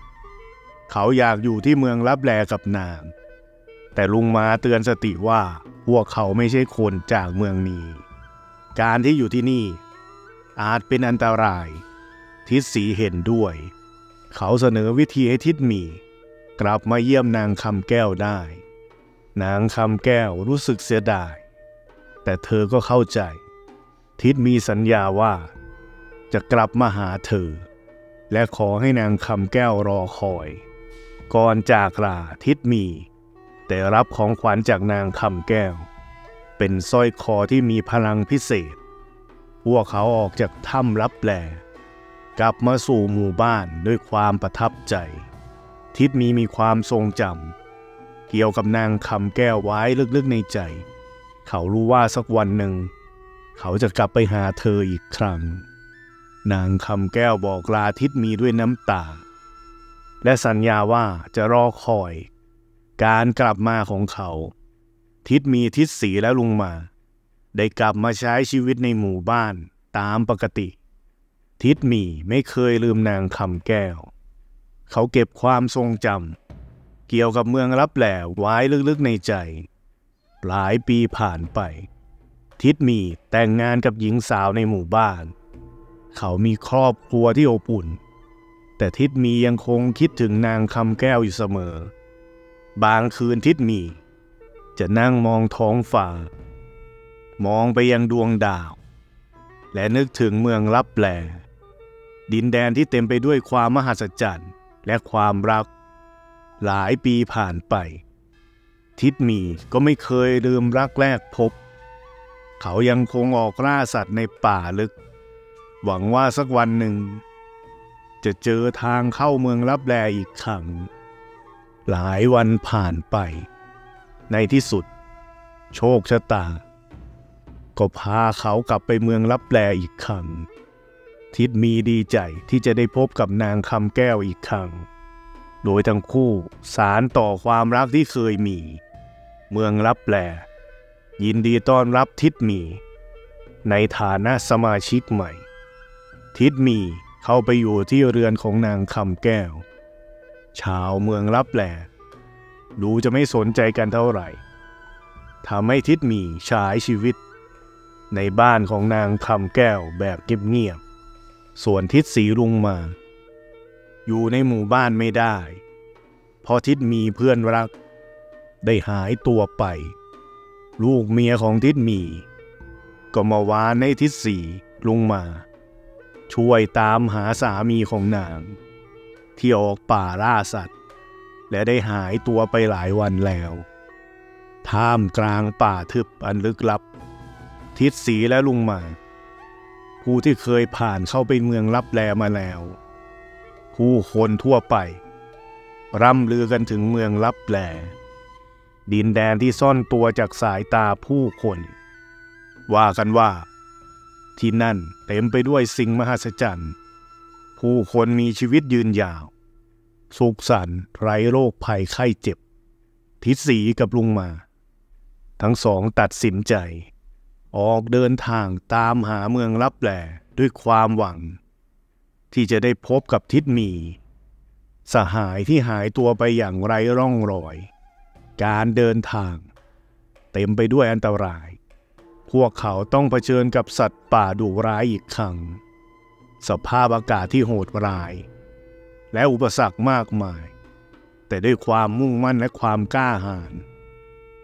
เขาอยากอยู่ที่เมืองลับแลกับนางแต่ลุงมาเตือนสติว่าพวกเขาไม่ใช่คนจากเมืองนี้การที่อยู่ที่นี่อาจเป็นอันตรายทิดสีเห็นด้วยเขาเสนอวิธีให้ทิดมีกลับมาเยี่ยมนางคำแก้วได้นางคำแก้วรู้สึกเสียดายแต่เธอก็เข้าใจทิดมีสัญญาว่าจะกลับมาหาเธอและขอให้นางคำแก้วรอคอยก่อนจากลาทิดมีแต่รับของขวัญจากนางคำแก้วเป็นสร้อยคอที่มีพลังพิเศษพวกเขาออกจากถ้ำลับแลกลับมาสู่หมู่บ้านด้วยความประทับใจทิดมีมีความทรงจำเกี่ยวกับนางคำแก้วไว้ลึกๆในใจเขารู้ว่าสักวันหนึ่งเขาจะกลับไปหาเธออีกครั้งนางคำแก้วบอกลาทิดมีด้วยน้ำตาและสัญญาว่าจะรอคอยการกลับมาของเขาทิดมีทิดศรีและลุงมาได้กลับมาใช้ชีวิตในหมู่บ้านตามปกติทิดมีไม่เคยลืมนางคำแก้วเขาเก็บความทรงจำเกี่ยวกับเมืองลับแลไว้ลึกๆในใจหลายปีผ่านไปทิดมีแต่งงานกับหญิงสาวในหมู่บ้านเขามีครอบครัวที่อบอุ่นแต่ทิดมียังคงคิดถึงนางคำแก้วอยู่เสมอบางคืนทิดมีจะนั่งมองท้องฟ้ามองไปยังดวงดาวและนึกถึงเมืองลับแลดินแดนที่เต็มไปด้วยความมหัศจรรย์และความรักหลายปีผ่านไปทิดมีก็ไม่เคยลืมรักแรกพบเขายังคงออกล่าสัตว์ในป่าลึกหวังว่าสักวันหนึ่งจะเจอทางเข้าเมืองลับแลอีกครั้งหลายวันผ่านไปในที่สุดโชคชะตาก็พาเขากลับไปเมืองลับแลอีกครั้งทิดมีดีใจที่จะได้พบกับนางคำแก้วอีกครั้งโดยทั้งคู่สารต่อความรักที่เคยมีเมืองลับแลยินดีต้อนรับทิดมีในฐานะสมาชิกใหม่ทิดมีเข้าไปอยู่ที่เรือนของนางคำแก้วชาวเมืองลับแลดูจะไม่สนใจกันเท่าไหร่ทำให้ทิดมีใช้ชีวิตในบ้านของนางคำแก้วแบบเงียบๆส่วนทิดศรีลุงมาอยู่ในหมู่บ้านไม่ได้เพราะทิดมีเพื่อนรักได้หายตัวไปลูกเมียของทิดมีก็มาวานให้ทิดศรีลุงมาช่วยตามหาสามีของนางที่ออกป่าล่าสัตว์และได้หายตัวไปหลายวันแล้วท่ามกลางป่าทึบอันลึกลับทิดศรีและลุงมาผู้ที่เคยผ่านเข้าไปเมืองลับแลมาแล้วผู้คนทั่วไปร่ำลือกันถึงเมืองลับแลดินแดนที่ซ่อนตัวจากสายตาผู้คนว่ากันว่าที่นั่นเต็มไปด้วยสิ่งมหัศจรรย์ผู้คนมีชีวิตยืนยาวสุขสันต์ไร้โรคภัยไข้เจ็บทิดศรีกับลุงมาทั้งสองตัดสินใจออกเดินทางตามหาเมืองลับแลด้วยความหวังที่จะได้พบกับทิดมีสหายที่หายตัวไปอย่างไร้ร่องรอยการเดินทางเต็มไปด้วยอันตรายพวกเขาต้องเผชิญกับสัตว์ป่าดุร้ายอีกครั้งสภาพอากาศที่โหดร้ายและอุปสรรคมากมายแต่ด้วยความมุ่งมั่นและความกล้าหาญ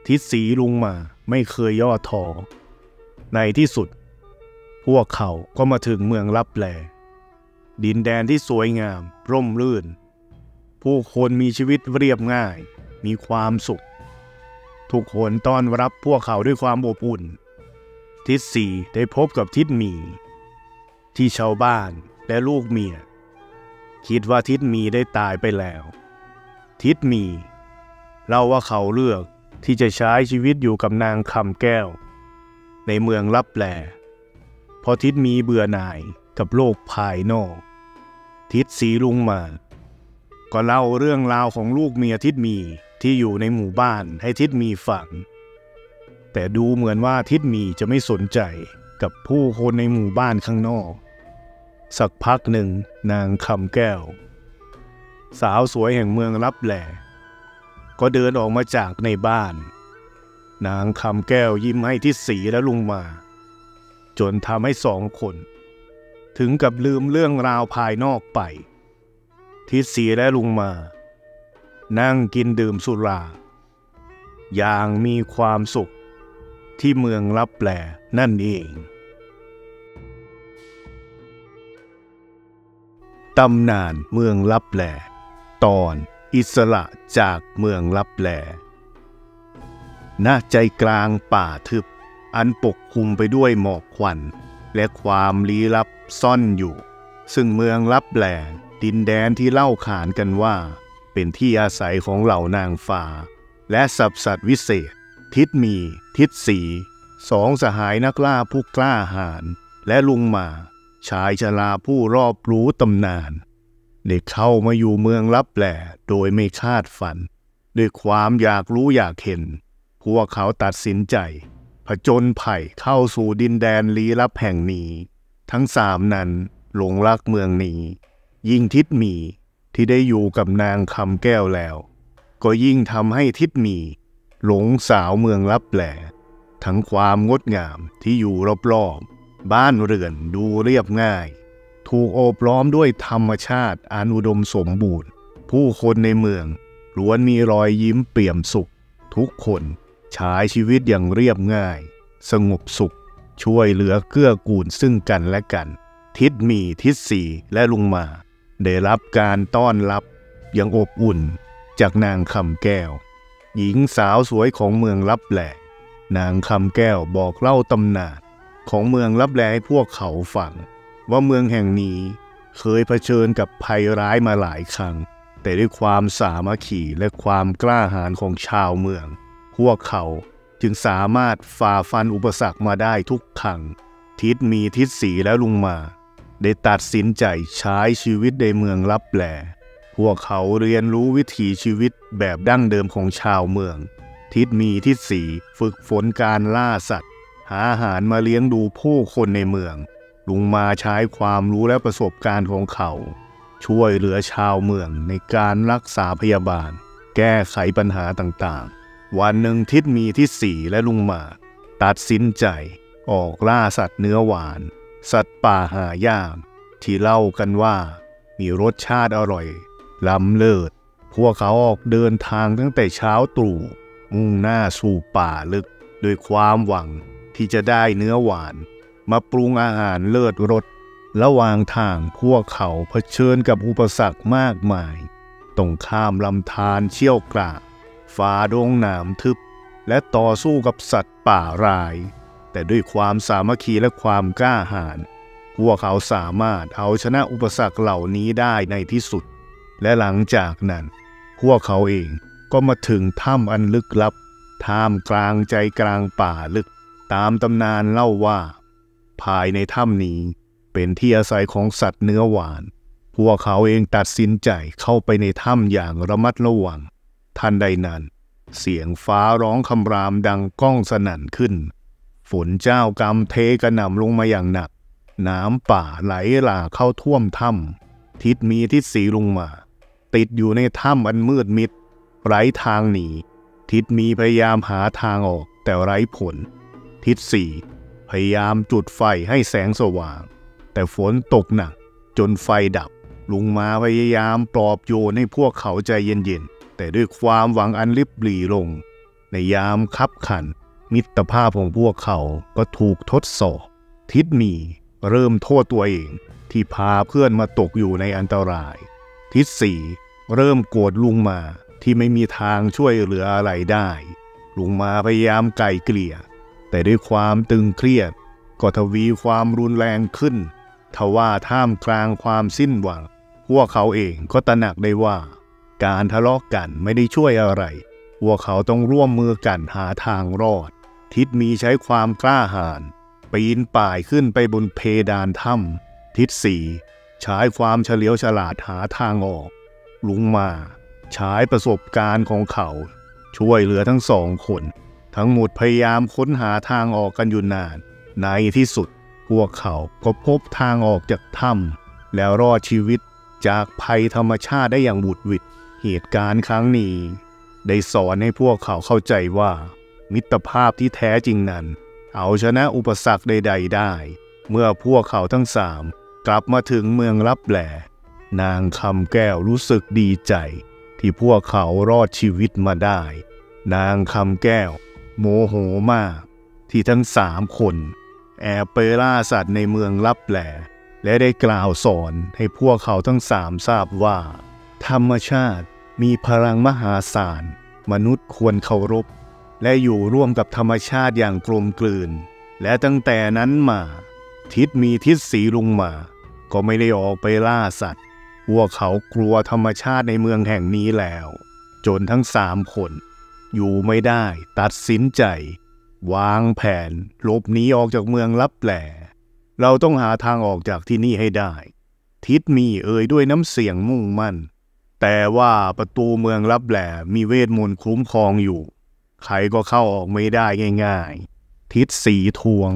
ทิดศรีลุงมาไม่เคยย่อท้อในที่สุดพวกเขาก็มาถึงเมืองลับแลดินแดนที่สวยงามร่มรื่นผู้คนมีชีวิตเรียบง่ายมีความสุขทุกคนต้อนรับพวกเขาด้วยความอบอุ่น ทิศสี่ได้พบกับทิศมีที่ชาวบ้านและลูกเมียคิดว่าทิศมีได้ตายไปแล้วทิศมีเล่าว่าเขาเลือกที่จะใช้ชีวิตอยู่กับนางคำแก้วในเมืองลับแลพอทิศมีเบื่อหน่ายกับโลกภายนอกทิศสีลุงมาก็เล่าเรื่องราวของลูกเมียทิศมีที่อยู่ในหมู่บ้านให้ทิศมีฟังแต่ดูเหมือนว่าทิศมีจะไม่สนใจกับผู้คนในหมู่บ้านข้างนอกสักพักหนึ่งนางคำแก้วสาวสวยแห่งเมืองลับแลก็เดินออกมาจากในบ้านนางคำแก้วยิ้มให้ทิศสีและลุงมาจนทำให้สองคนถึงกับลืมเรื่องราวภายนอกไปทิศสีและลุงมานั่งกินดื่มสุราอย่างมีความสุขที่เมืองลับแลนั่นเองตำนานเมืองลับแลตอนอิสระจากเมืองลับแลณใจกลางป่าทึบอันปกคลุมไปด้วยหมอกควันและความลี้ลับซ่อนอยู่ซึ่งเมืองลับแลดินแดนที่เล่าขานกันว่าเป็นที่อาศัยของเหล่านางฟ้าและสับสัตว์วิเศษทิศมีทิศสีสองสหายนักล่าผู้กล้าหาญและลุงมาชายชราผู้รอบรู้ตำนานได้เข้ามาอยู่เมืองลับแลโดยไม่คาดฝันด้วยความอยากรู้อยากเห็นพวกเขาตัดสินใจผจญภัยเข้าสู่ดินแดนลี้ลับแห่งนี้ทั้งสามนั้นหลงรักเมืองนี้ยิ่งทิศมีที่ได้อยู่กับนางคำแก้วแล้วก็ยิ่งทำให้ทิศมีหลงสาวเมืองลับแลทั้งความงดงามที่อยู่รอบๆบ้านเรือนดูเรียบง่ายถูกโอบล้อมด้วยธรรมชาติอันอุดมสมบูรณ์ผู้คนในเมืองล้วนมีรอยยิ้มเปี่ยมสุขทุกคนใช้ชีวิตอย่างเรียบง่ายสงบสุขช่วยเหลือเกื้อกูลซึ่งกันและกันทิศมีทิศสีและลุงมาได้รับการต้อนรับอย่างอบอุ่นจากนางคำแก้วหญิงสาวสวยของเมืองลับแลนางคำแก้วบอกเล่าตำนานของเมืองลับแลให้พวกเขาฟังว่าเมืองแห่งนี้เคยเผชิญกับภัยร้ายมาหลายครั้งแต่ด้วยความสามัคคีและความกล้าหาญของชาวเมืองพวกเขาจึงสามารถฝ่าฟันอุปสรรคมาได้ทุกครั้งทิศมีทิศสีและลุงมาได้ตัดสินใจใช้ชีวิตในเมืองลับแลพวกเขาเรียนรู้วิถีชีวิตแบบดั้งเดิมของชาวเมืองทิศมีทิศสีฝึกฝนการล่าสัตว์หาอาหารมาเลี้ยงดูผู้คนในเมืองลุงมาใช้ความรู้และประสบการณ์ของเขาช่วยเหลือชาวเมืองในการรักษาพยาบาลแก้ไขปัญหาต่างๆวันหนึ่งทิศมีทิศสีและลุงมาตัดสินใจออกล่าสัตว์เนื้อหวานสัตว์ป่าหายากที่เล่ากันว่ามีรสชาติอร่อยล้ำเลิศพวกเขาออกเดินทางตั้งแต่เช้าตรู่มุ่งหน้าสู่ป่าลึกโดยความหวังที่จะได้เนื้อหวานมาปรุงอาหารเลิศรสระหว่างทางพวกเขาเผชิญกับอุปสรรคมากมายต้องข้ามลำธารเชี่ยวกรากฝ่าดงหนามทึบและต่อสู้กับสัตว์ป่าร้ายแต่ด้วยความสามัคคีและความกล้าหาญพวกเขาสามารถเอาชนะอุปสรรคเหล่านี้ได้ในที่สุดและหลังจากนั้นพวกเขาเองก็มาถึงถ้ำอันลึกลับท่ามกลางใจกลางป่าลึกตามตำนานเล่าว่าภายในถ้ำนี้เป็นที่อาศัยของสัตว์เนื้อหวานพวกเขาเองตัดสินใจเข้าไปในถ้ำอย่างระมัดระวังทันใดนั้นเสียงฟ้าร้องคำรามดังก้องสนั่นขึ้นฝนเจ้ากรรมเทกระหน่ำลงมาอย่างหนักน้ำป่าไหลหลากเข้าท่วมถ้ำทิศมีทิศสีลงมาติดอยู่ในถ้ำอันมืดมิดไร้ทางหนีทิศมีพยายามหาทางออกแต่ไร้ผลทิศสีพยายามจุดไฟให้แสงสว่างแต่ฝนตกหนักจนไฟดับลุงมาพยายามปลอบโยนให้พวกเขาใจเย็นๆแต่ด้วยความหวังอันลิบหลี่ลงในยามคับขันมิตรภาพของพวกเขาก็ถูกทดสอบทิศมีเริ่มโทษตัวเองที่พาเพื่อนมาตกอยู่ในอันตรายทิศสีเริ่มโกรธลุงมาที่ไม่มีทางช่วยเหลืออะไรได้ลุงมาพยายามไกล่เกลี่ย แต่ด้วยความตึงเครียดก็ทวีความรุนแรงขึ้นทว่าท่ามกลางความสิ้นหวังพวกเขาเองก็ตระหนักได้ว่าการทะเลาะกันไม่ได้ช่วยอะไรพวกเขาต้องร่วมมือกันหาทางรอดทิดมีใช้ความกล้าหาญปีนป่ายขึ้นไปบนเพดานถ้ำทิดสีใช้ความเฉลียวฉลาดหาทางออกลุงมาใช้ประสบการณ์ของเขาช่วยเหลือทั้งสองคนทั้งหมดพยายามค้นหาทางออกกันอยู่นานในที่สุดพวกเขาก็พบทางออกจากถ้ำแล้วรอดชีวิตจากภัยธรรมชาติได้อย่างบุดหวิดเหตุการณ์ครั้งนี้ได้สอนให้พวกเขาเข้าใจว่ามิตรภาพที่แท้จริงนั้นเอาชนะอุปสรรคใดๆได้เมื่อพวกเขาทั้งสามกลับมาถึงเมืองลับแลนางคำแก้วรู้สึกดีใจที่พวกเขารอดชีวิตมาได้นางคำแก้วโมโหมากที่ทั้งสามคนแอบไปล่าสัตว์ในเมืองลับแลและได้กล่าวสอนให้พวกเขาทั้งสามทราบว่าธรรมชาติมีพลังมหาศาลมนุษย์ควรเคารพและอยู่ร่วมกับธรรมชาติอย่างกลมกลืนและตั้งแต่นั้นมาทิดมีทิดสีลุงมาก็ไม่ได้ออกไปล่าสัตว์พวกเขากลัวธรรมชาติในเมืองแห่งนี้แล้วจนทั้งสามคนอยู่ไม่ได้ตัดสินใจวางแผนหลบหนีออกจากเมืองลับแลเราต้องหาทางออกจากที่นี่ให้ได้ทิดมีเอ่ยด้วยน้ำเสียงมุ่งมั่นแต่ว่าประตูเมืองลับแลมีเวทมนต์คุ้มครองอยู่ใครก็เข้าออกไม่ได้ง่ายๆทิดสีทวง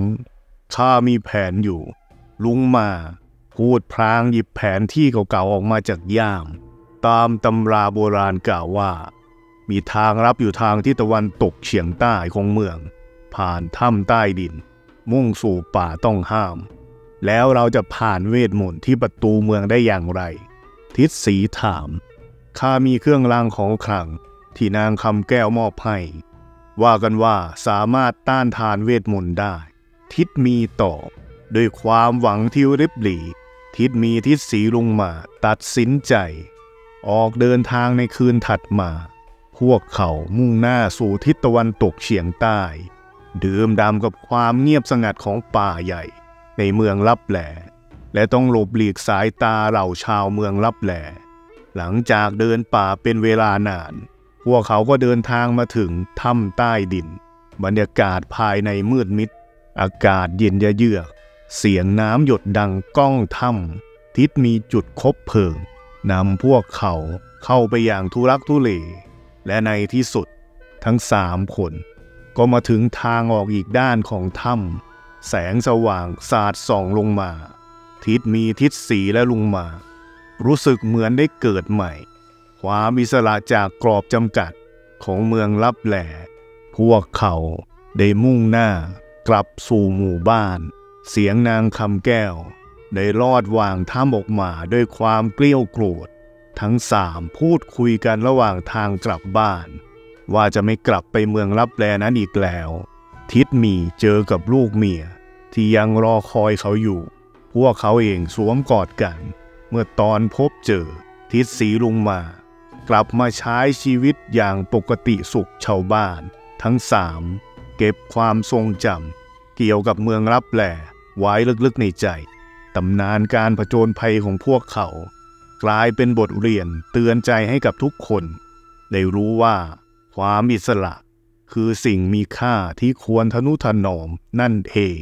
ข้ามีแผนอยู่ลุงมาพูดพลางหยิบแผนที่เก่าๆออกมาจากย่ามตามตำราโบราณกล่าวว่ามีทางลับอยู่ทางทิศตะวันตกเฉียงใต้ของเมืองผ่านถ้ำใต้ดินมุ่งสู่ป่าต้องห้ามแล้วเราจะผ่านเวทมนต์ที่ประตูเมืองได้อย่างไรทิดสีถามข้ามีเครื่องรางของขลังที่นางคำแก้วมอบให้ว่ากันว่าสามารถต้านทานเวทมนต์ได้ทิดมีตอบด้วยความหวังที่ริบหรี่ทิดมีทิดสีลุงมาตัดสินใจออกเดินทางในคืนถัดมาพวกเขามุ่งหน้าสู่ทิศตะวันตกเฉียงใต้ดื่มด่ำกับความเงียบสงัดของป่าใหญ่ในเมืองลับแลและต้องหลบหลีกสายตาเหล่าชาวเมืองลับแลหลังจากเดินป่าเป็นเวลานานพวกเขาก็เดินทางมาถึงถ้ำใต้ดินบรรยากาศภายในมืดมิดอากาศเย็นเยือกเสียงน้ำหยดดังก้องถ้ำทิดมีจุดคบเพลิงนำพวกเขาเข้าไปอย่างทุลักทุเลและในที่สุดทั้งสามคนก็มาถึงทางออกอีกด้านของถ้ำแสงสว่างสาดส่องลงมาทิดมีทิดสีและลุงมารู้สึกเหมือนได้เกิดใหม่ความอิสระจากกรอบจำกัดของเมืองลับแลพวกเขาได้มุ่งหน้ากลับสู่หมู่บ้านเสียงนางคำแก้วได้ลอดว่างถ้ำออกมาด้วยความเกลี้ยกล่อมทั้งสามพูดคุยกันระหว่างทางกลับบ้านว่าจะไม่กลับไปเมืองลับแลนั้นอีกแล้วทิดมีเจอกับลูกเมียที่ยังรอคอยเขาอยู่พวกเขาเองสวมกอดกันเมื่อตอนพบเจอทิดสีลุงมากลับมาใช้ชีวิตอย่างปกติสุขชาวบ้านทั้งสามเก็บความทรงจำเกี่ยวกับเมืองลับแลไว้ลึกๆในใจตำนานการผจญภัยของพวกเขากลายเป็นบทเรียนเตือนใจให้กับทุกคนได้รู้ว่าความอิสระคือสิ่งมีค่าที่ควรทนุถนอมนั่นเอง